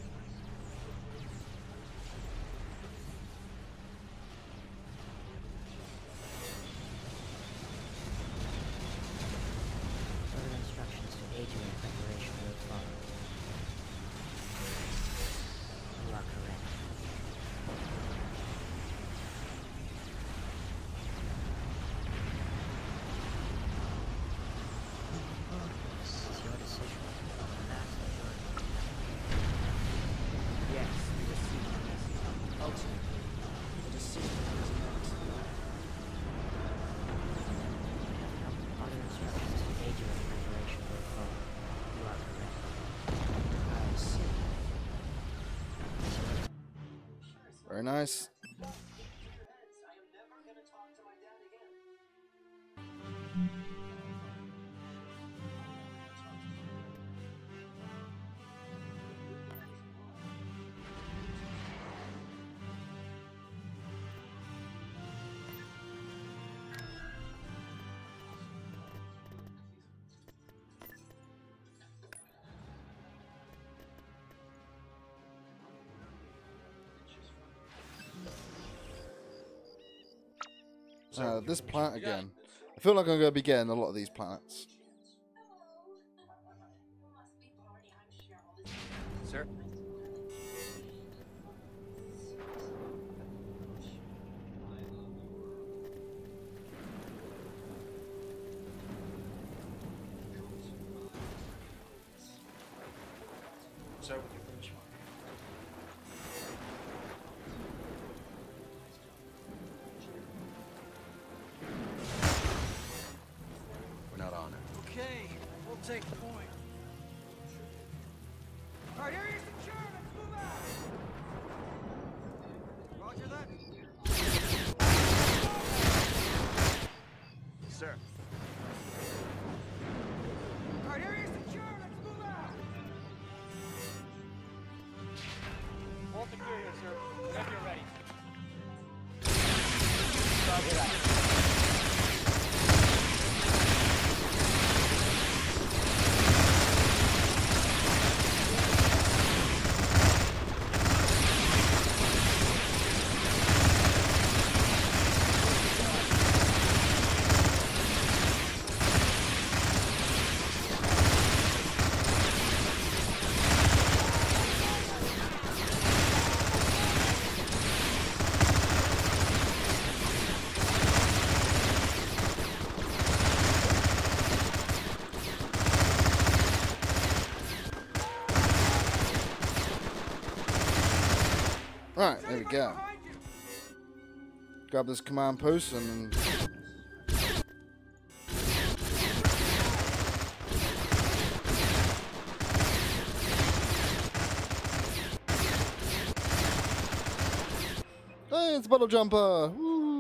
Further instructions to aid you in preparation will follow. You are correct. Very nice. Uh, this planet again. I feel like I'm going to be getting a lot of these planets. Sir? Sir? Take the point. All right, here he is, the chair. Let's move out. Roger that. Sir. All right, here he is, the chair. Let's move out. All clear here, sir. Whenever you're ready. Roger that. Right, there we go. Grab this command post and Hey, it's Bottle Jumper! Woo.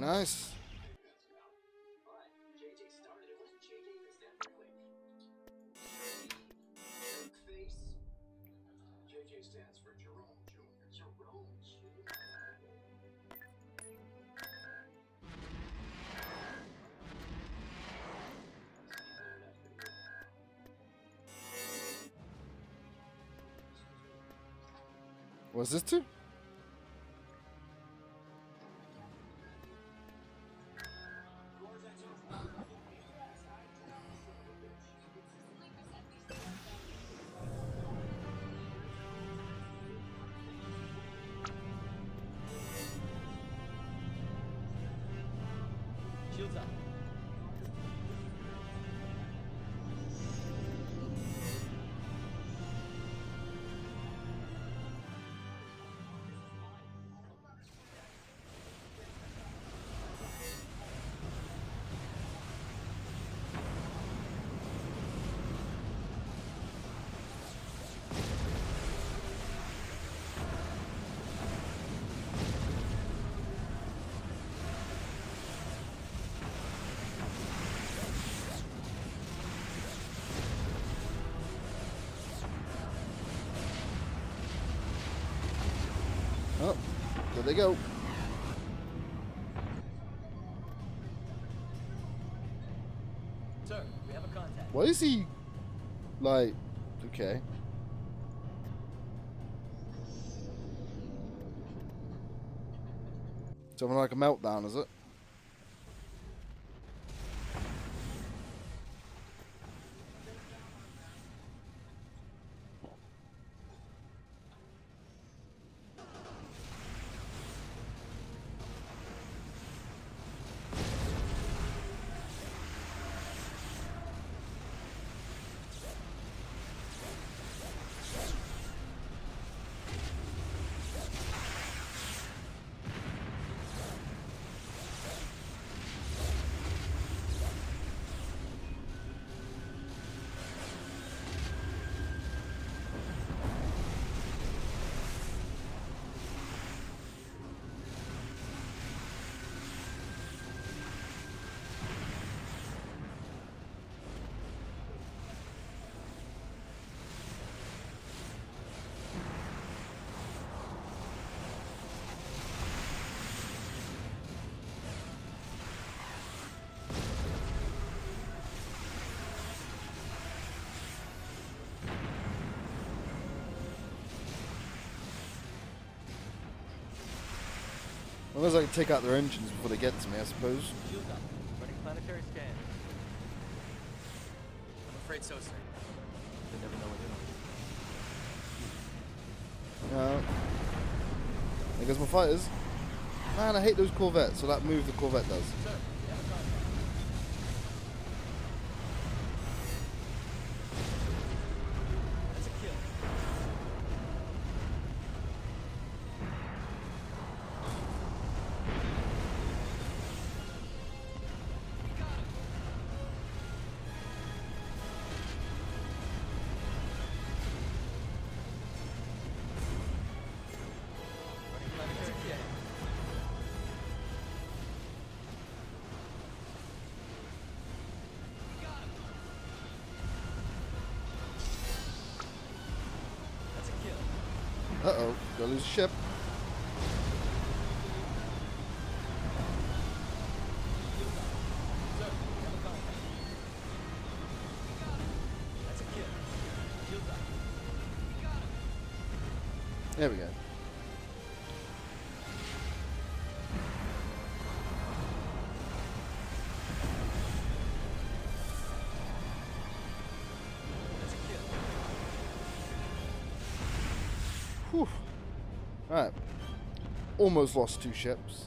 Nice. What's this to? There they go. Sir, we have a contact. Why is he like okay? Something like a meltdown, is it? Unless I can take out their engines before they get to me, I suppose. Running planetary scan. I'm afraid so, sir. They never know what they're doing. Yeah. There goes my fighters. Man, I hate those Corvettes, so that move the Corvette does. Sir. Uh-oh, gonna lose the ship. There we go. Alright, almost lost two ships.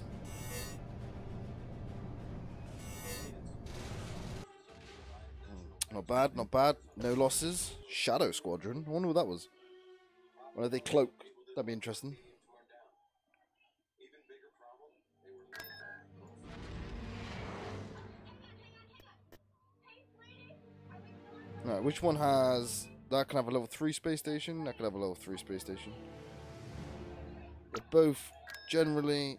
Not bad, not bad. No losses. Shadow Squadron. I wonder what that was. Well, they cloak. That'd be interesting. Alright, which one has... That can have a level three space station. That can have a level three space station. They're both generally...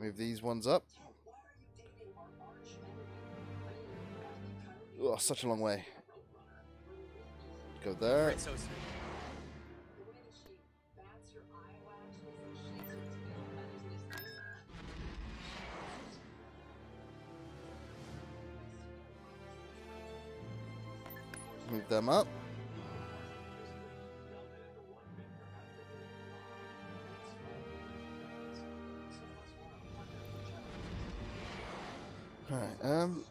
Move these ones up. Oh, such a long way. Go there. Move them up. Alright, um...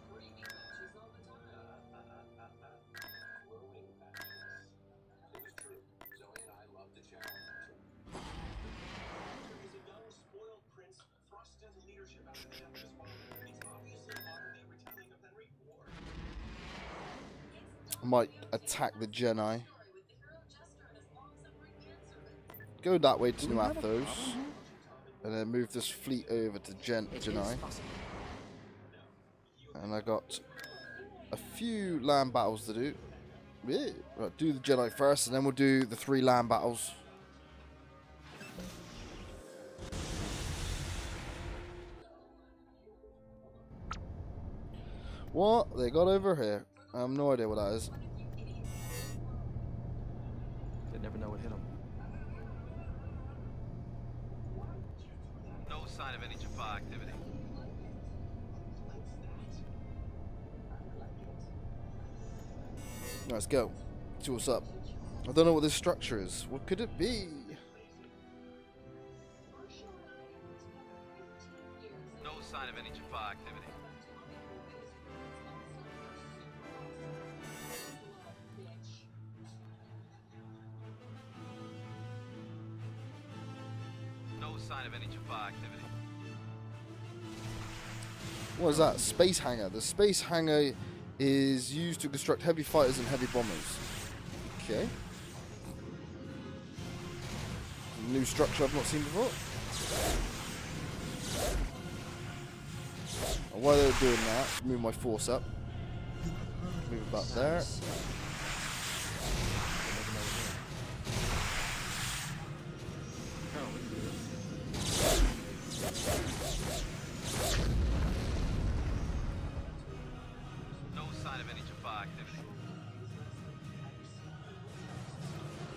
I might attack the Genai. Go that way to New Athos. And then move this fleet over to Gen Genai. And I got a few land battles to do. Yeah. Right, do the Jedi first, and then we'll do the three land battles. What they got over here? I have no idea what that is. They never know what hit them. No sign of any Jaffa activity. Let's go. See what's up. I don't know what this structure is. What could it be? No sign of any Jaffa activity. No sign of any Jaffa activity. What is that? Space hangar. The space hangar is used to construct heavy fighters and heavy bombers. Okay. New structure I've not seen before. And while they're doing that, move my force up. Move it back there.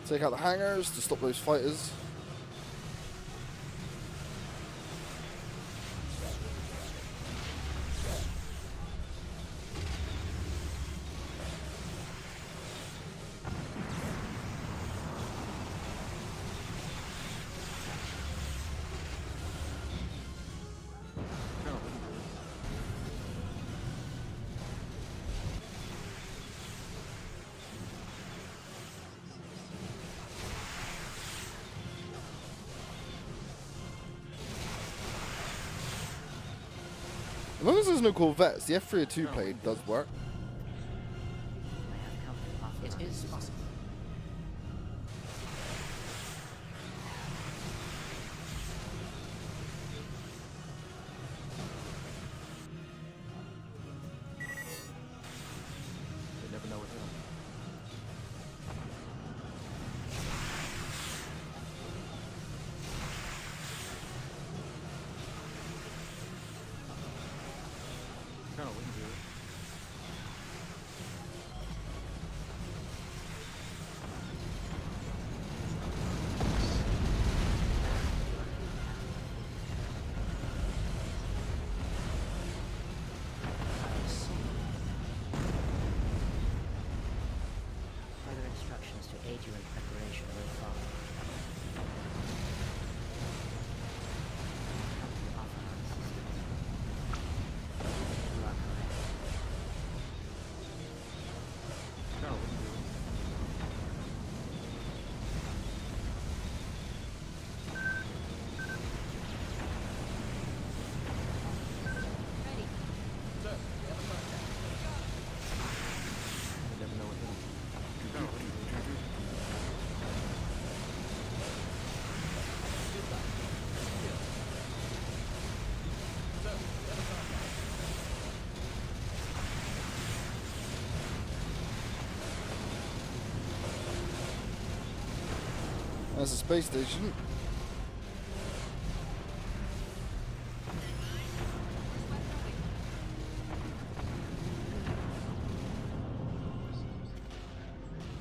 Take out the hangars to stop those fighters. long as there's no Corvettes, the F three oh two no. plane does work. It is possible. That's a space station.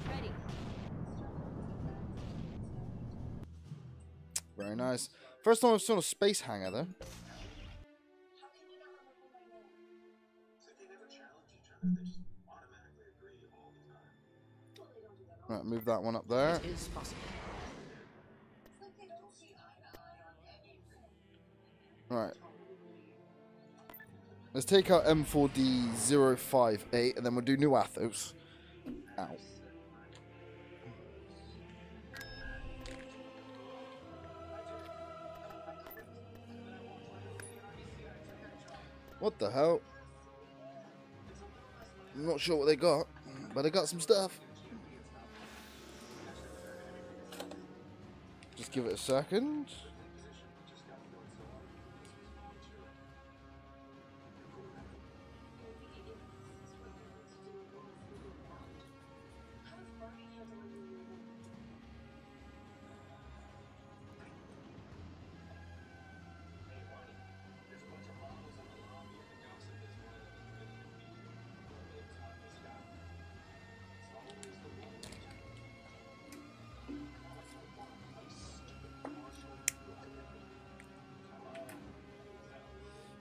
Ready. Very nice. First time I've seen a space hangar though. Right, move that one up there. It is possible. Right. Let's take out M four D zero five eight and then we'll do New Athos. Ow. What the hell? I'm not sure what they got, but they got some stuff. Just give it a second.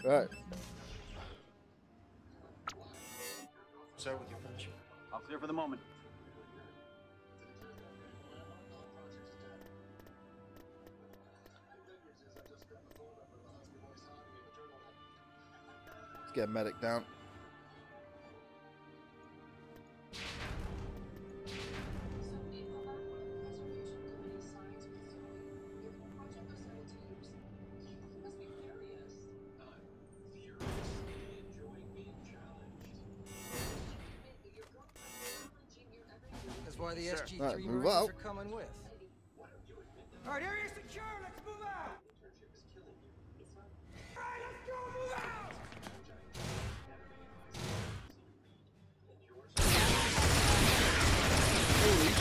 Right. Sir, with your permission. I'll clear for the moment. Let's get a medic down. The S G three right, move out. Are coming with. All right, area secure. Let's move out. All right, let's go. Move out. Holy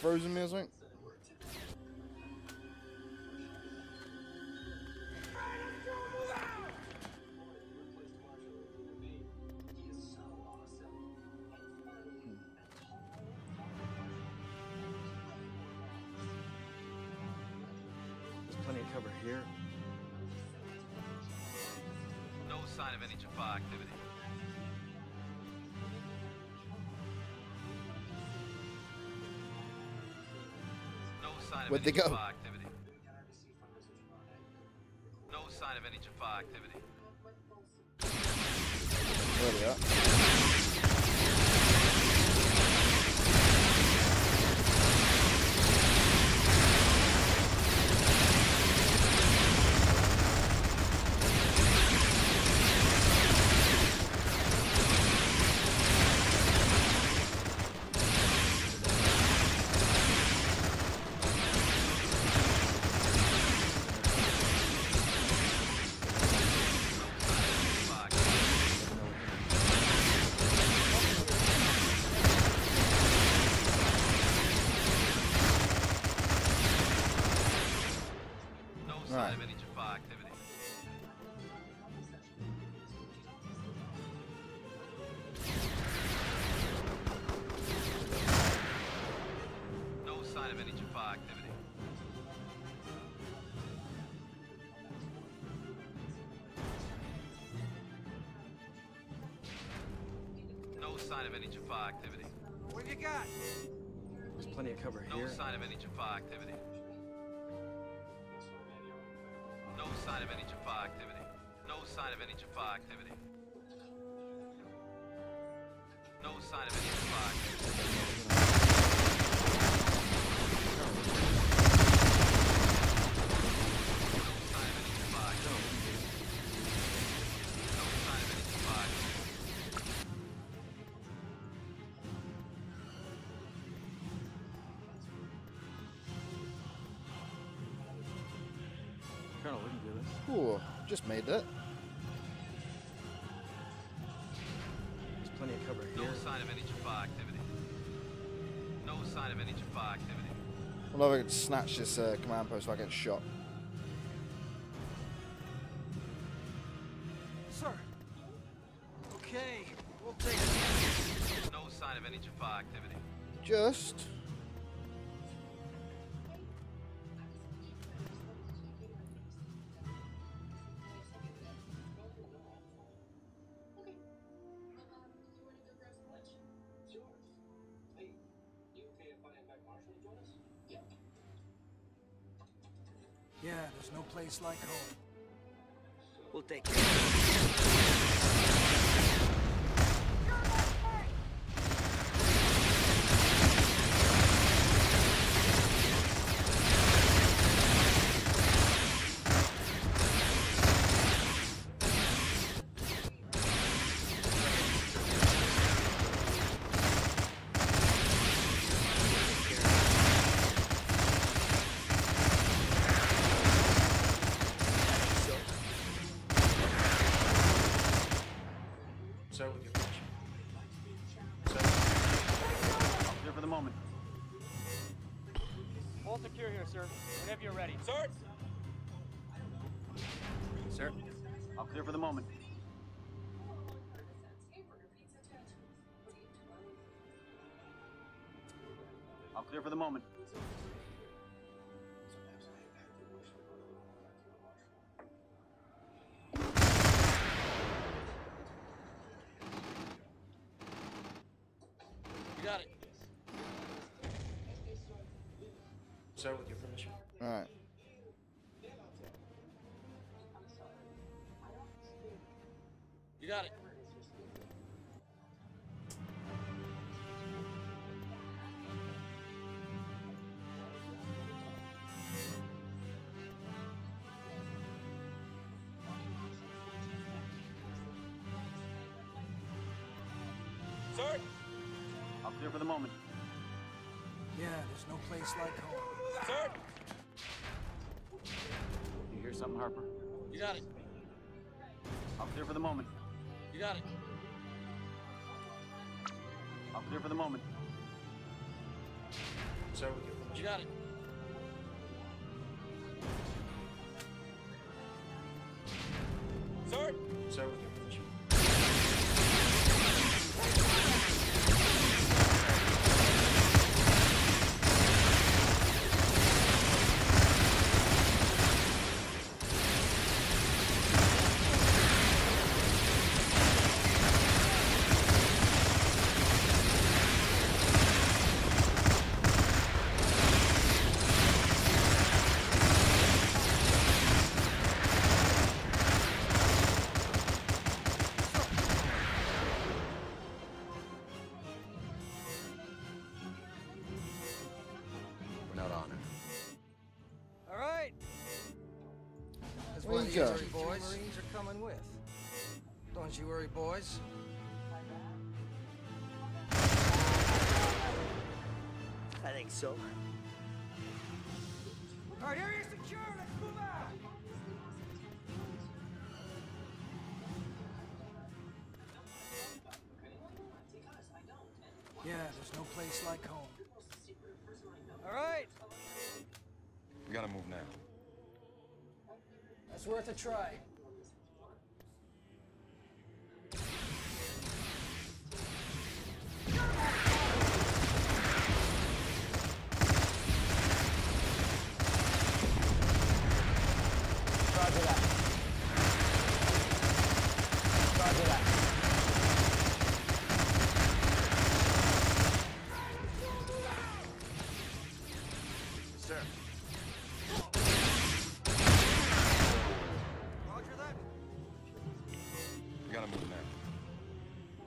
frozen me or something? There's plenty of cover here. No sign of any Jaffa activity. sign of Where'd any they go? Jaffa activity. No sign of any Jaffa activity. There we go. Sign of any Jaffa activity. What have you got? There's plenty of cover no here. No sign of any Jaffa activity. No sign of any Jaffa activity. No sign of any Jaffa activity. No sign of any Jaffa activity. Ooh, just made that. There's plenty of cover here. No sign of any Jaffa activity. No sign of any Jaffa activity. I love if I could snatch this uh, command post so I get shot. Sir. Okay, we'll take it. No sign of any Jaffa activity. Just. Place like home. We'll take it. Clear for the moment. You got it. Sir, with your permission. All right. You got it. For the moment. Yeah, there's no place like home. Sir! You hear something, Harper? You got it. I'll clear for the moment. You got it. I'll clear for the moment. Sir, with your permission. You got it. Sir! Sir, with your permission. go. Boys are coming with. Don't you worry, boys. I think so. All right, area secure. Let's move out. Yeah, there's no place like home. All right. We gotta move now. That's worth a try.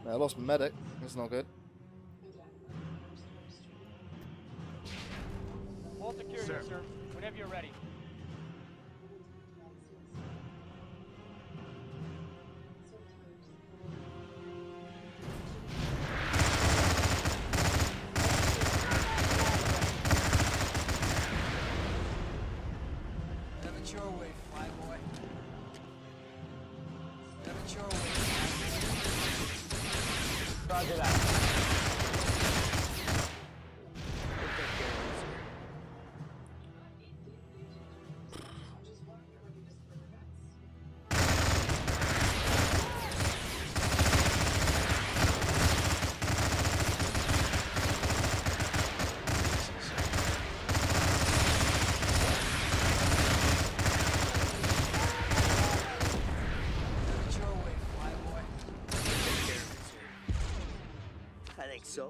I lost my medic. That's not good. All security, sir. sir. Whenever you're ready. So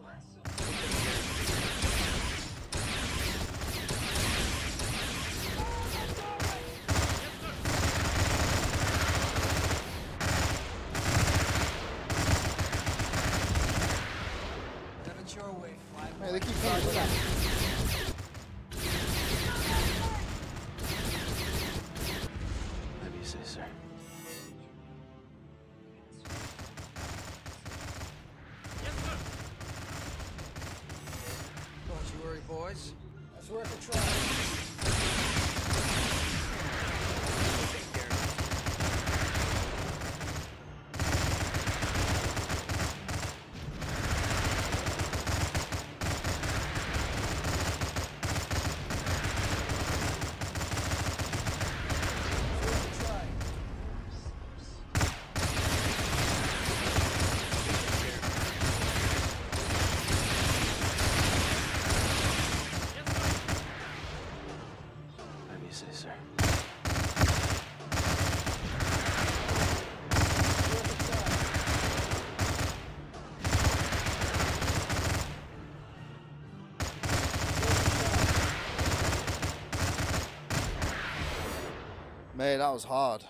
hey, they keep coming back. Let me see, sir. Boys, that's worth a try. Hey, that was hard.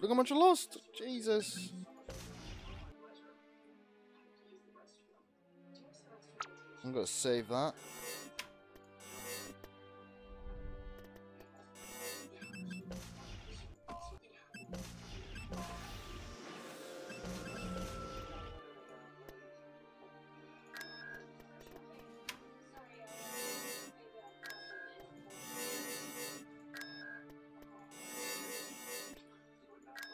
Look how much I lost. Jesus. I'm gonna save that.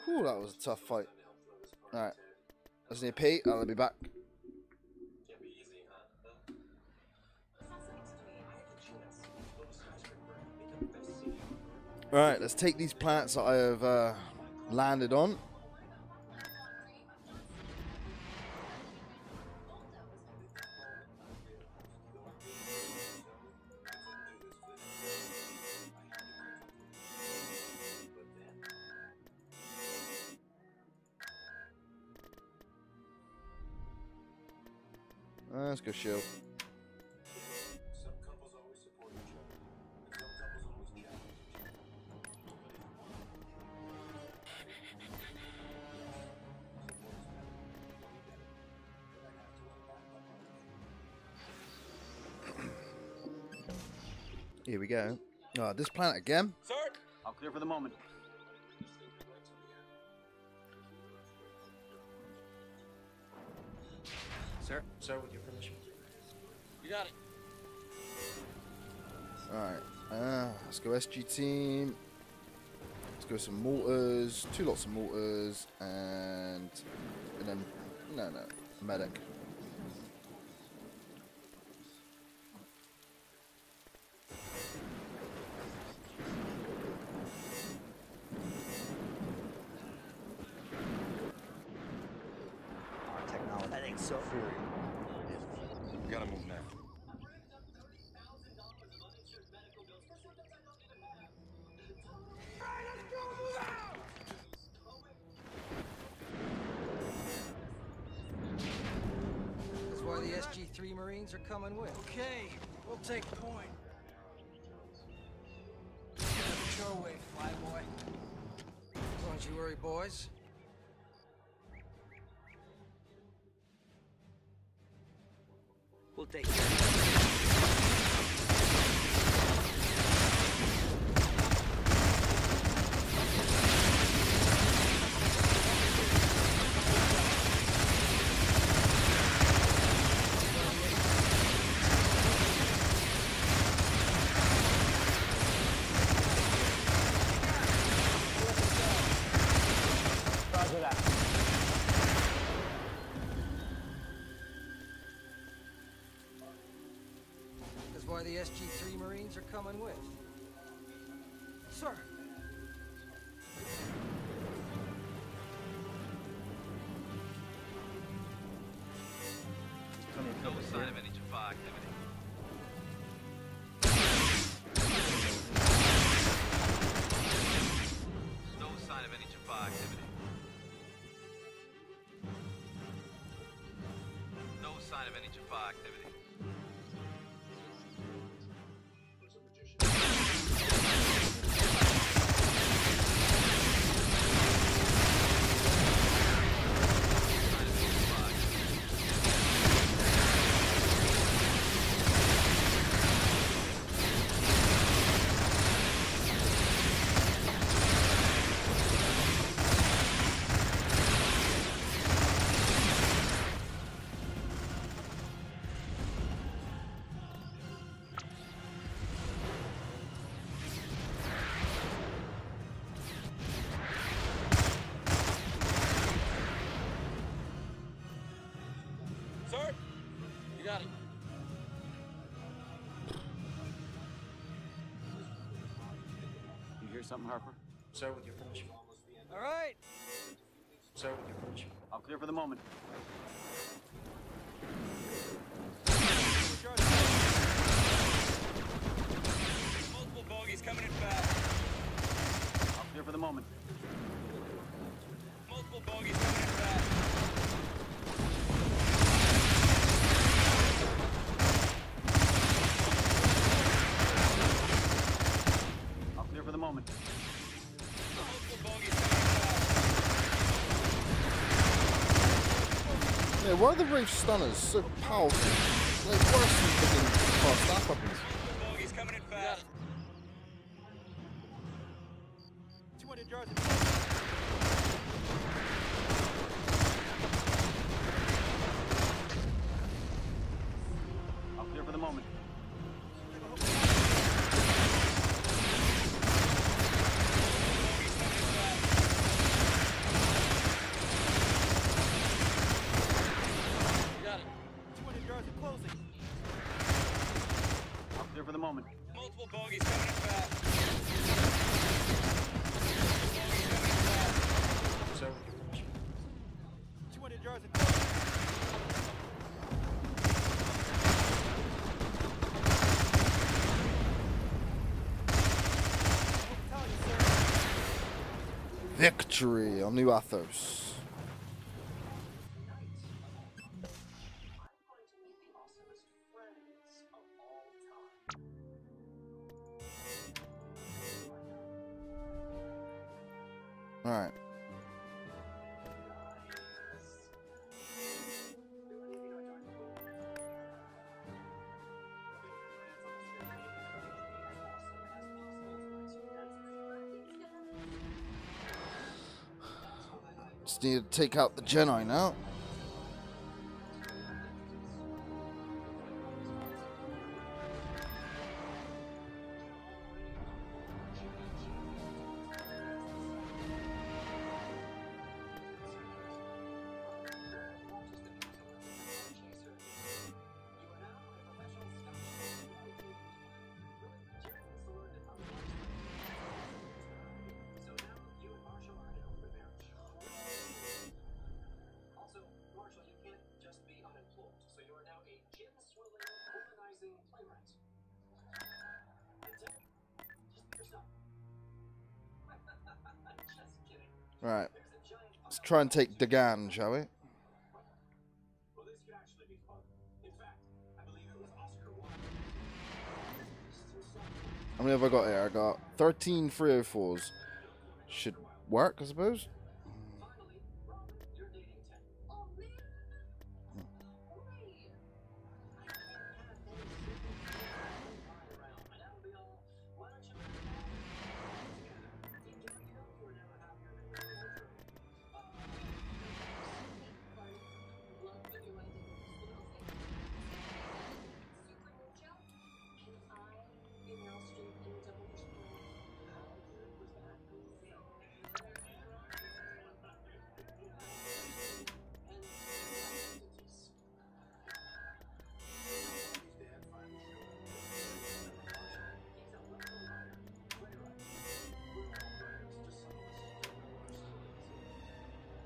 Ooh, that was a tough fight. Alright. That's an E P. I'll be back. Alright, let's take these planets that I have uh, landed on. Let's go shield. Here we go. Uh, this planet again? Sir? I'll clear for the moment. Sir? Sir, with your permission. You got it. Alright. Uh, let's go S G team. Let's go some mortars. Two lots of mortars. And... And then... No, no. Medic. Three Marines are coming with. Okay, we'll take point. It's your way, flyboy. Don't you worry, boys. We'll take care the S G three Marines are coming with. Sir. No sign of any Jaffa activity. No sign of any Jaffa activity. No sign of any Jaffa activity. Something, Harper? Sir, with your permission. All right. Sir, with your permission. I'll clear for the moment. Multiple bogeys coming in fast. I'll clear for the moment. Multiple bogeys coming in fast. Moment. Yeah, why are the Wraith stunners so powerful? They're worse than fucking fast weapons. He's coming in fast. two hundred yards in front. Up here for the moment. Victory on New Athos. All right. just need to take out the Genai now. Right, let's try and take Dagan, shall we? How many have I got here? I got thirteen three oh fours. Should work, I suppose.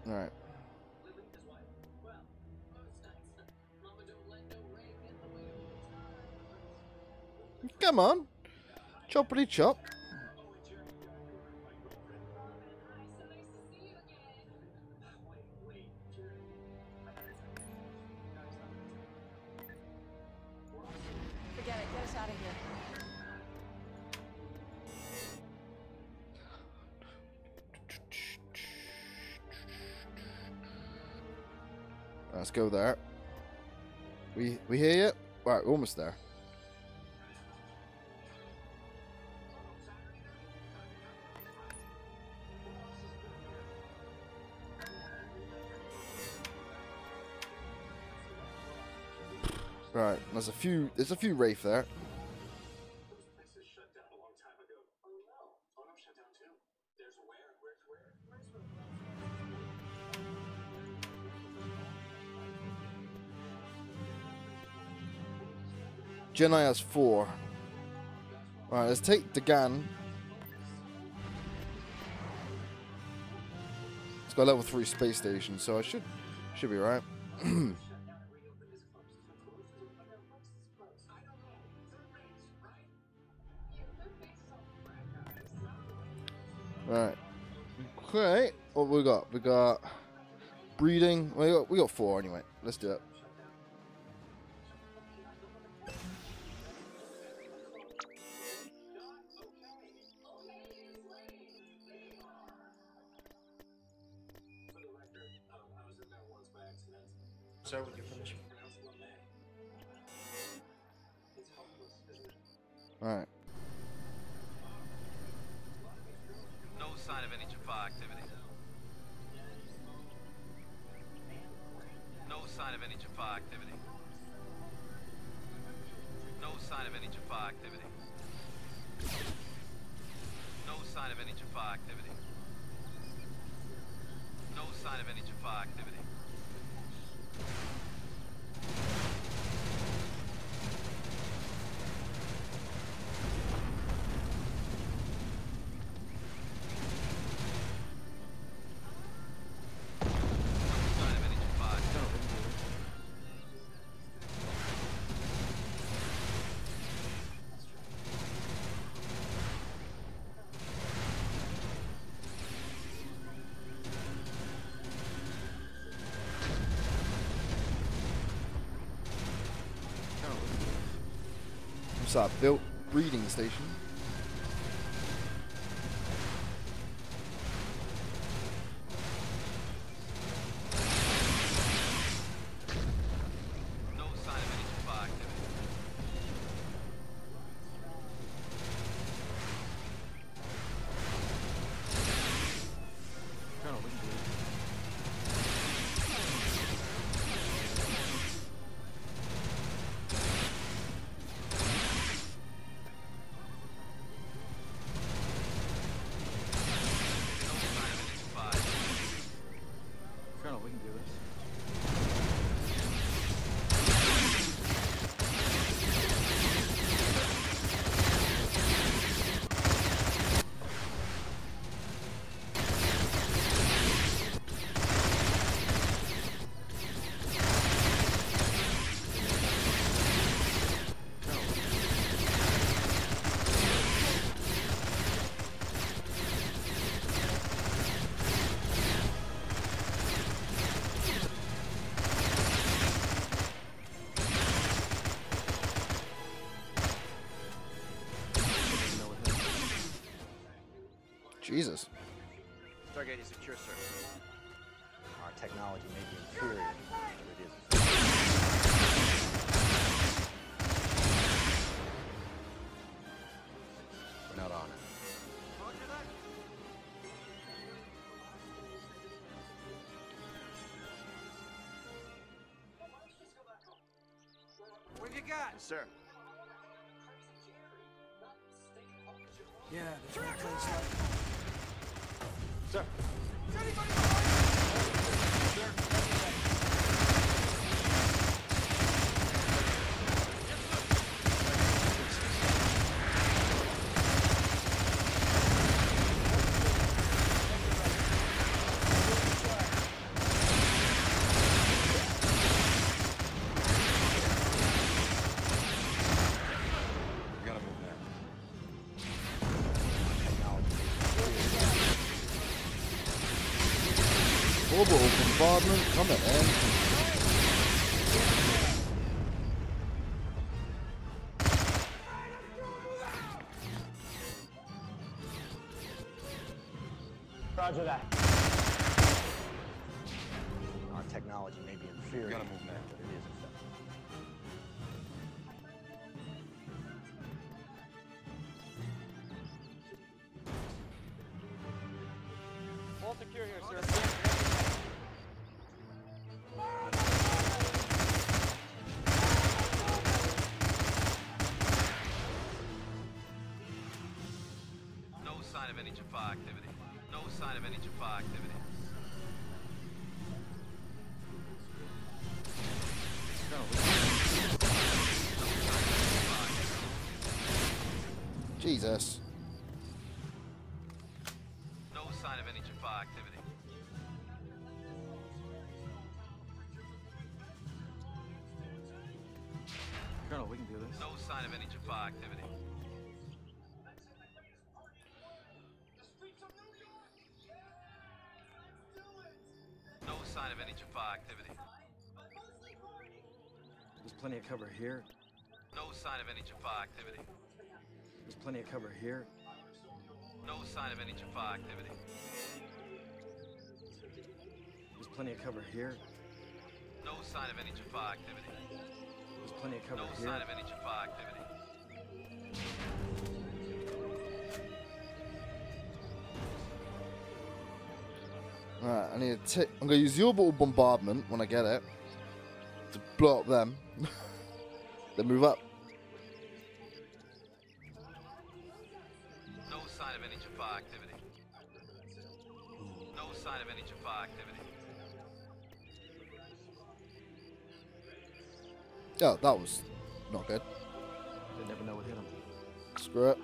All right. Come on. Choppity chop. Forget it. Get us out of here. Let's go there. We we hear you? Right, we're almost there. Right, there's a few there's a few Wraith there. Genai has four. Alright, let's take Dagan. It's got a level three space station, so I should should be right. Alright. Okay. What we got? We got breeding. We got we got four anyway. Let's do it. Sir, with your permission. Alright. No sign of any Jaffa activity. No sign of any Jaffa activity. No sign of any Jaffa activity. No sign of any Jaffa activity. No sign of any Jaffa activity. Uh, built breeding station. No sign of any Jaffa activity. Colonel, we can do it. Jesus. Stargate is secure, sir. Our technology may be inferior, but it isn't. We're not on it. What have you got? Yes, sir. Yeah, the track is up. Sir. Is anybody behind you? Sir. Bombardment, come on, man. Roger that. Our technology may be inferior. We gotta move now, but it is effective. All secure here, sir. Activity. No sign of any Jaffa activity. Jesus. No sign of any Jaffa activity. Colonel, we can do this. No sign of any Jaffa activity. Sign of any Jaffa activity. There's plenty of cover here. No sign of any Jaffa activity. There's plenty of cover here. No sign of any Jaffa activity. There's plenty of cover here. No sign of any Jaffa activity. There's plenty of cover here. No sign of any Jaffa activity. Alright, I need to take. I'm going to use the orbital bombardment when I get it to blow up them. Then move up. No sign of any Jaffa activity. No sign of any Jaffa activity. Oh, that was not good. They never know what hit them. Screw it.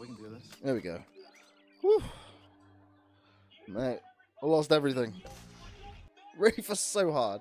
We can do this. There we go. Whew. Mate, I lost everything. Wraith is so hard.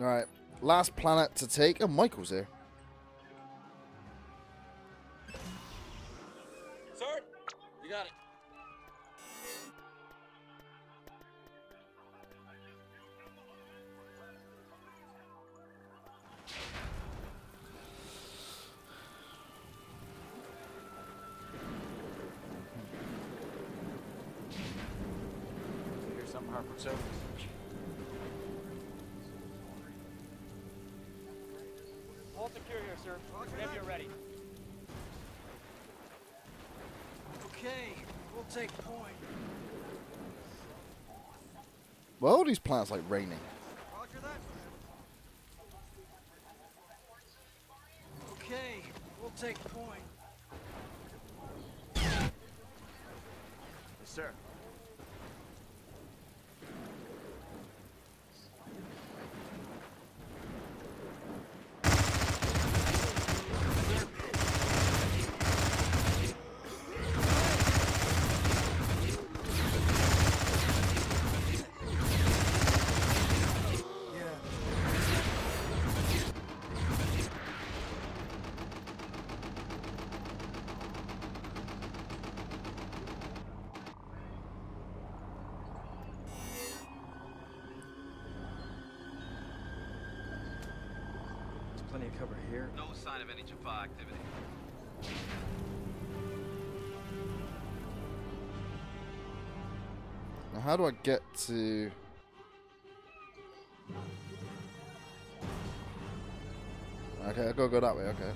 Alright, last planet to take, and oh, Michael's here. Sir, you got it. Here's something Harper's over. exterior, sir. Whenever you're ready. Okay, we'll take point. Well, all these planets like raining. Roger that. Okay, we'll take point. Yes, sir. Plenty of cover here. No sign of any Jaffa activity. Now, how do I get to? Okay, I gotta go that way. Okay.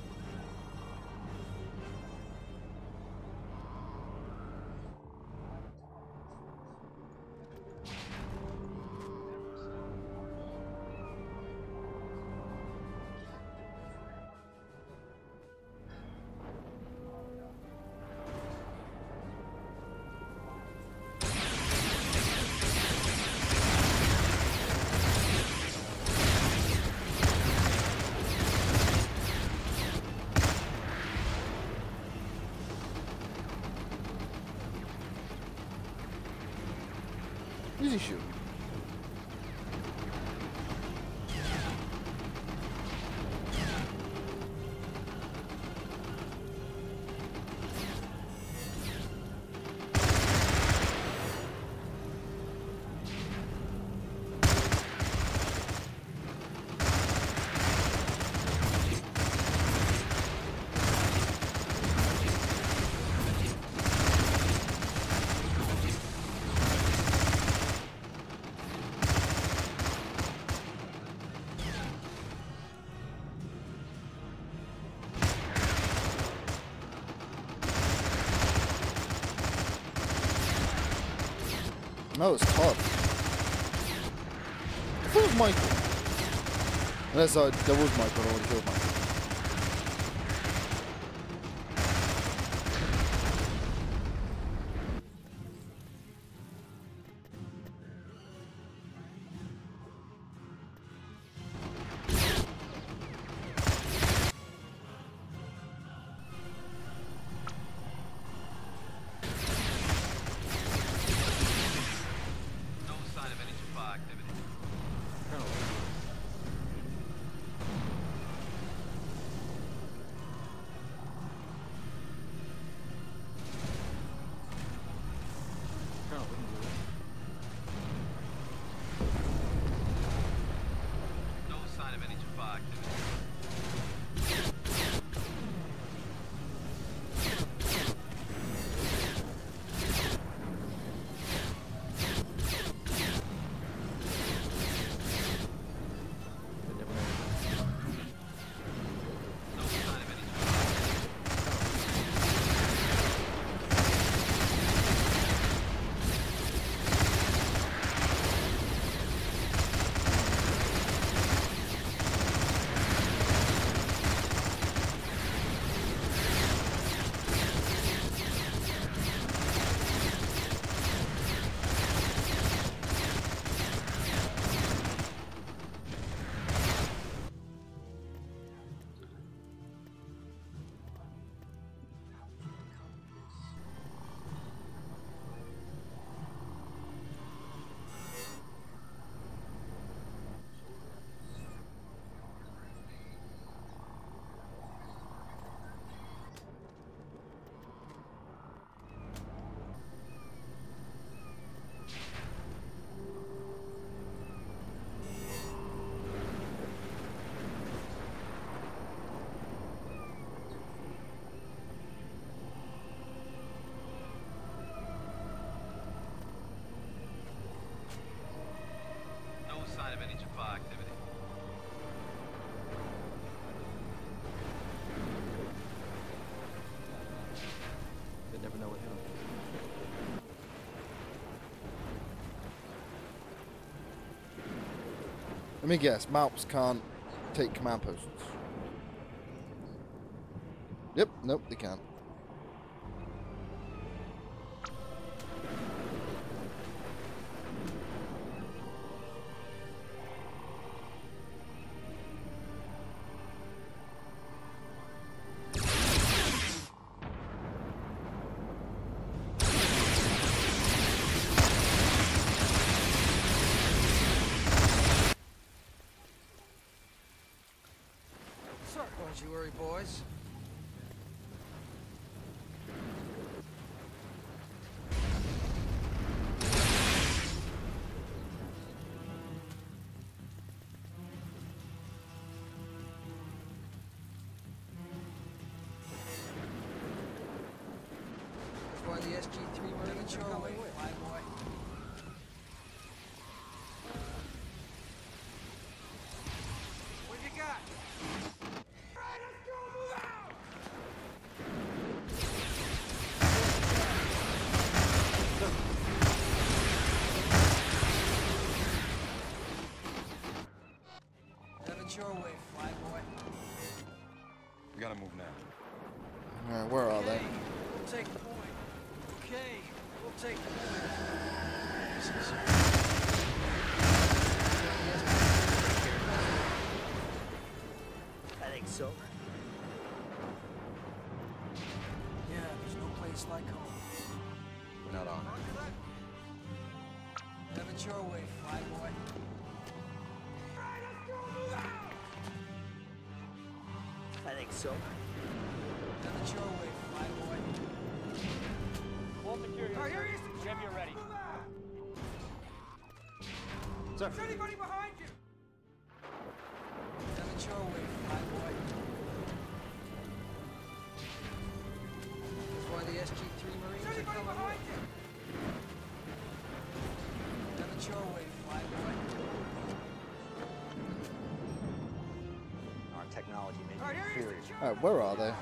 No, it's hard. I thought it was Michael. Unless uh, there was Michael, I would have killed Michael. Let me guess, MALPs can't take command posts. Yep, nope, they can't. Don't you worry, boys. That's why the S G three were in charge. My boy. What you got? Your way, fly boy. We gotta move now. Alright, where are they? We'll take the point. Okay, we'll take the point. I think so. Yeah, there's no place like home. We're not on it. Have it your way, fly boy. I think so. Down the your way, fly boy. Hold the curious. Are you Jim, you're ready. Sir. Is anybody behind you? Down the your way, fly boy. That's why the S G three Marines is anybody behind you? Down the your way, fly boy. Technology made me furious. Alright, where are they?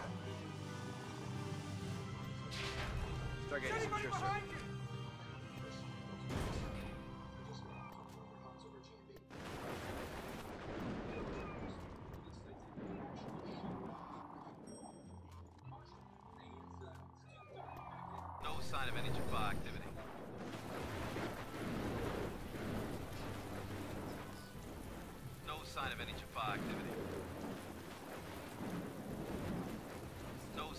Stargate is secure, sir. No sign of any Jaffa activity. No sign of any Jaffa activity.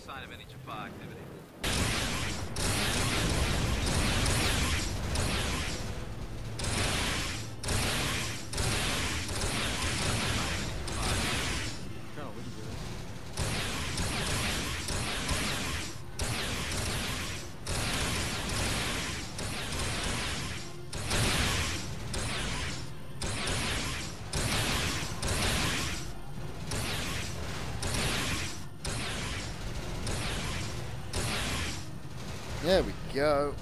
Sign of any Jaffa activity. There we go.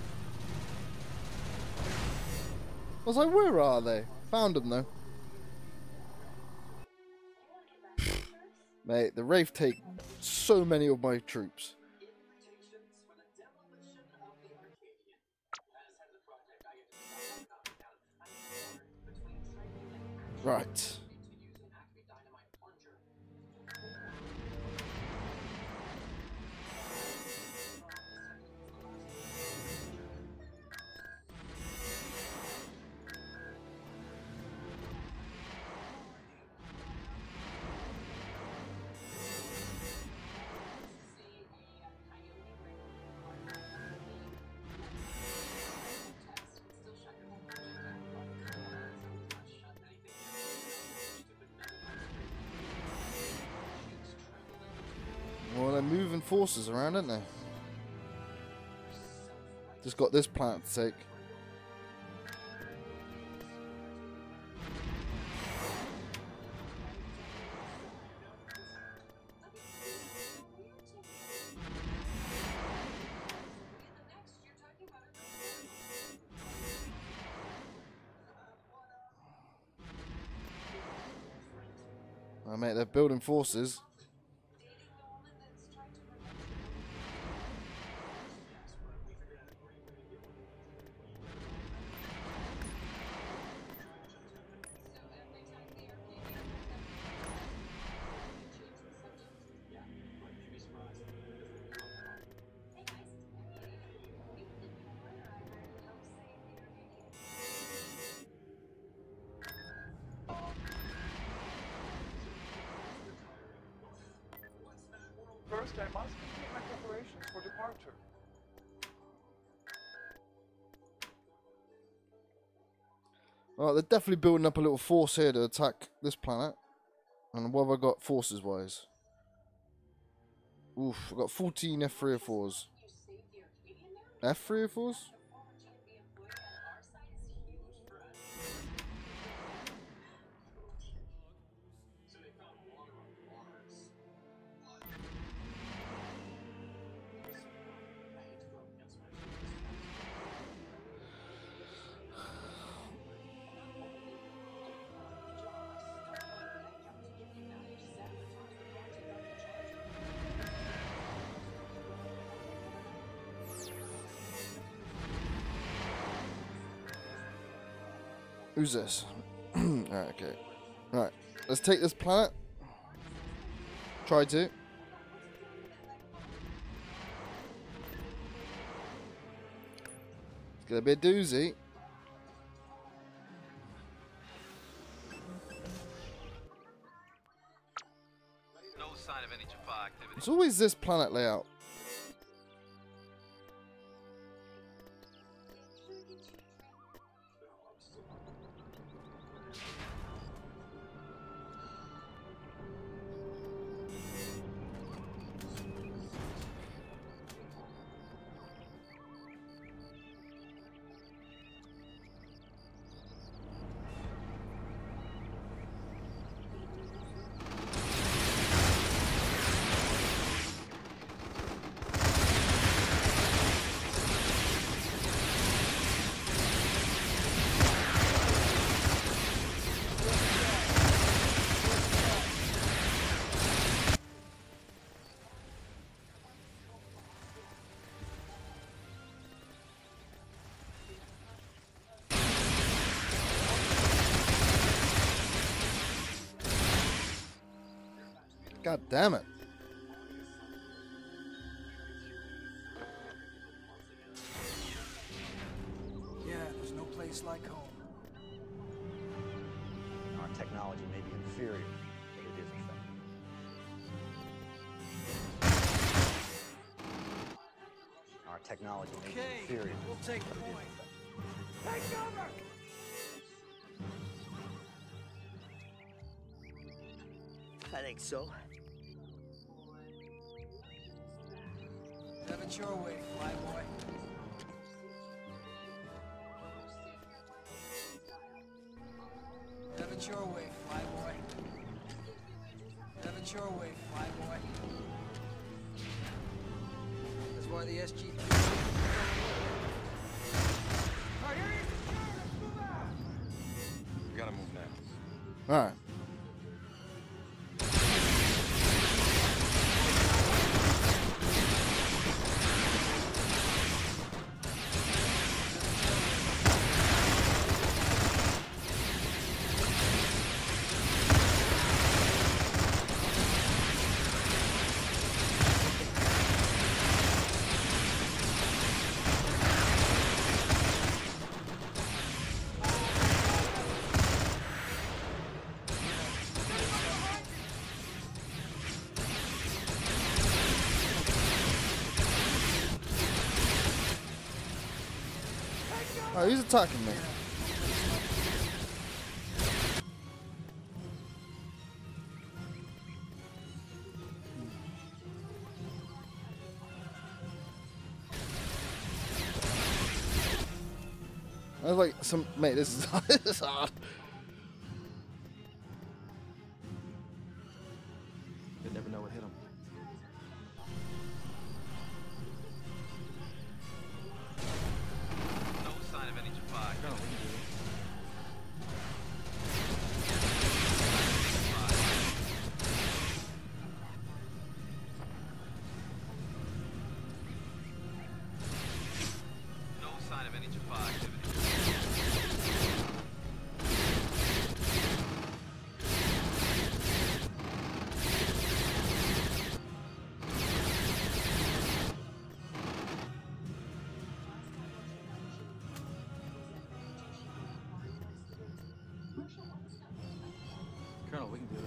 I was like, where are they? Found them though. Mate, the Wraith take so many of my troops. Right. Moving forces around, aren't they? Just got this planet to take. Oh mate, they're building forces. First, I must complete my preparations for departure. All right, they're definitely building up a little force here to attack this planet. And what have I got forces-wise? Oof, I've got fourteen F three oh fours. F three oh fours? Who's this? Alright, okay. Alright, let's take this planet. Try to. It's gonna be a doozy. No sign of any Jaffa activity. It's always this planet layout. God damn it. Yeah, there's no place like home. Our technology may be inferior, but it is effective. Our technology may okay. be inferior. We'll take but it is effective. Take over! I think so. Have it your way, flyboy. Have it your way, flyboy. Have it your way, flyboy. That's why the S G three. I hear you. We gotta move now. All right. Oh, he's attacking me. I was like, some mate, this is hard. This is hard. They never know what hit him. Colonel, we can do this.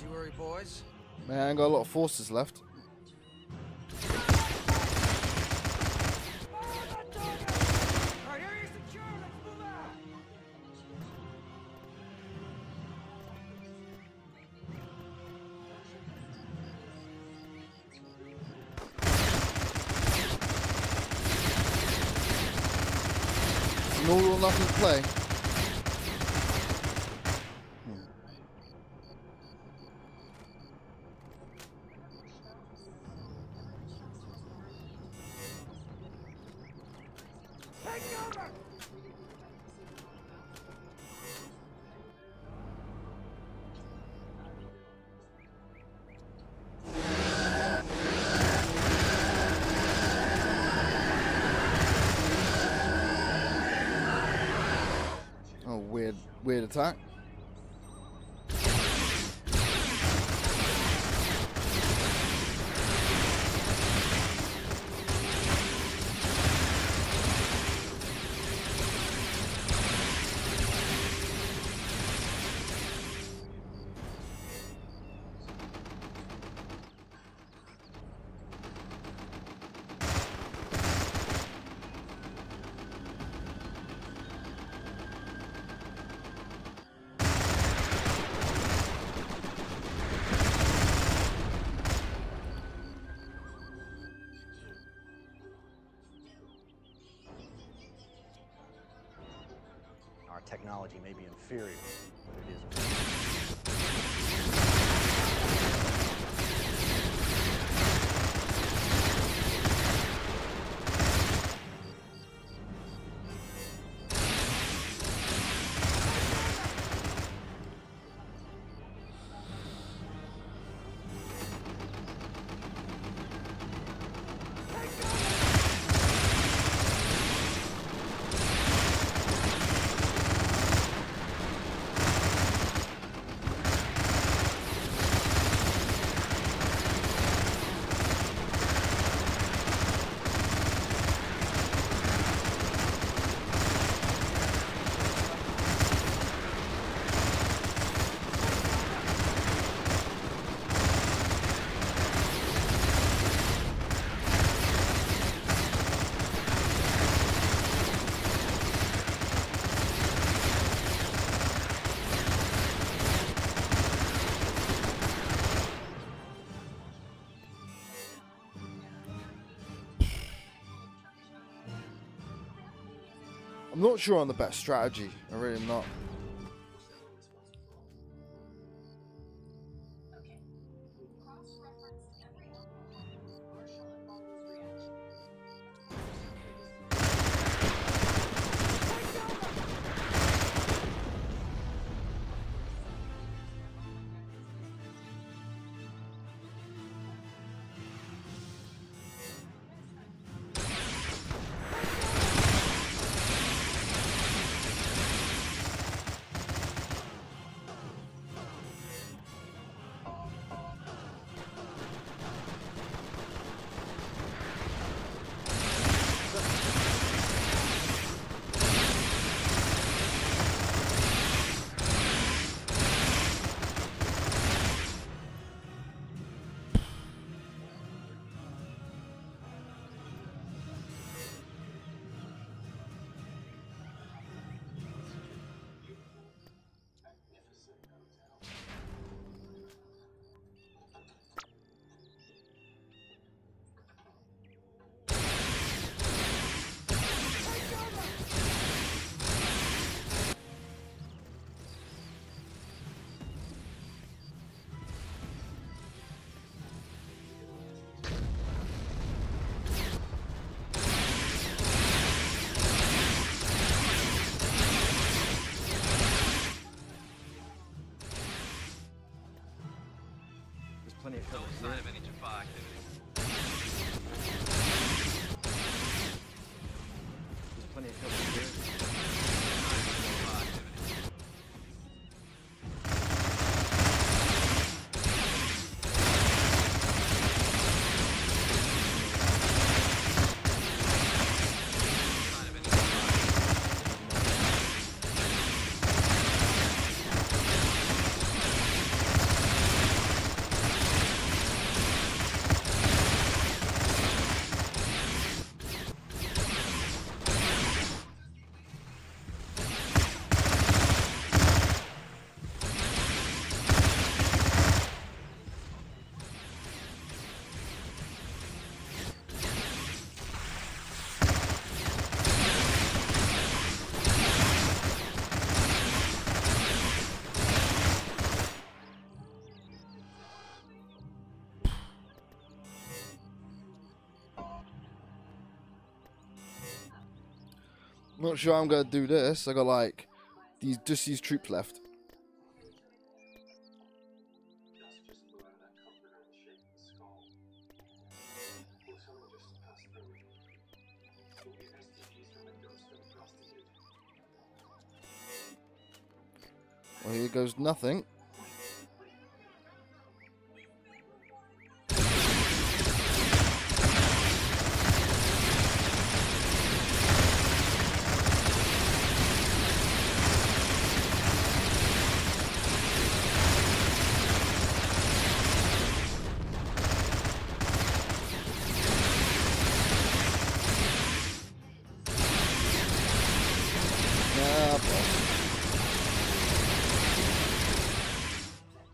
Don't you worry, boys. Man, I ain't got a lot of forces left. All or nothing play. Hmm. Take over. Weird attack. Our technology may be inferior, but it isn't. I'm not sure on the best strategy. I really am not. No sign of any Jaffa activity. There's plenty of cover here. No sign of any Jaffa activity. Not sure I'm gonna do this. I got like these just these troops left. Well, here goes nothing.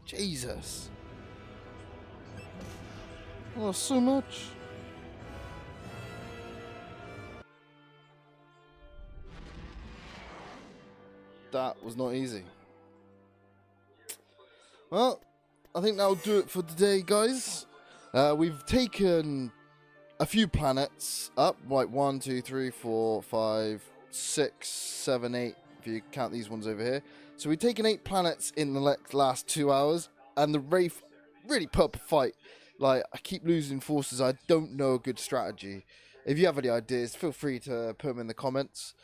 Jesus. Oh, so much. That was not easy. Well, I think that'll do it for today, guys. Uh, we've taken a few planets up, like one, two, three, four, five, six, seven, eight, if you count these ones over here. So we've taken eight planets in the last two hours, and the Wraith really put up a fight. Like, I keep losing forces. I don't know a good strategy. If you have any ideas, feel free to put them in the comments.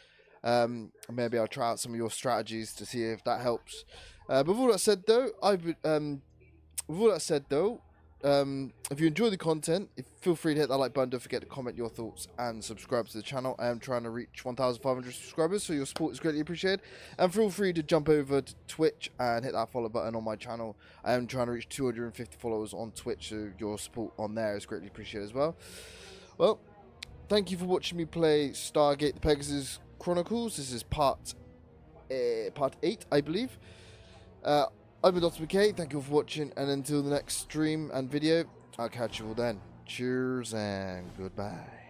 Um, maybe I'll try out some of your strategies to see if that helps. Uh, but with all that said, though, I've um, with all that said, though, um, if you enjoy the content, if, feel free to hit that like button. Don't forget to comment your thoughts and subscribe to the channel. I am trying to reach one thousand five hundred subscribers, so your support is greatly appreciated. And feel free to jump over to Twitch and hit that follow button on my channel. I am trying to reach two hundred fifty followers on Twitch, so your support on there is greatly appreciated as well. Well, thank you for watching me play Stargate: The Pegasus Chronicles. This is part uh, part eight, I believe. Uh, I've been Doctor McKay, thank you all for watching, and until the next stream and video, I'll catch you all then. Cheers and goodbye.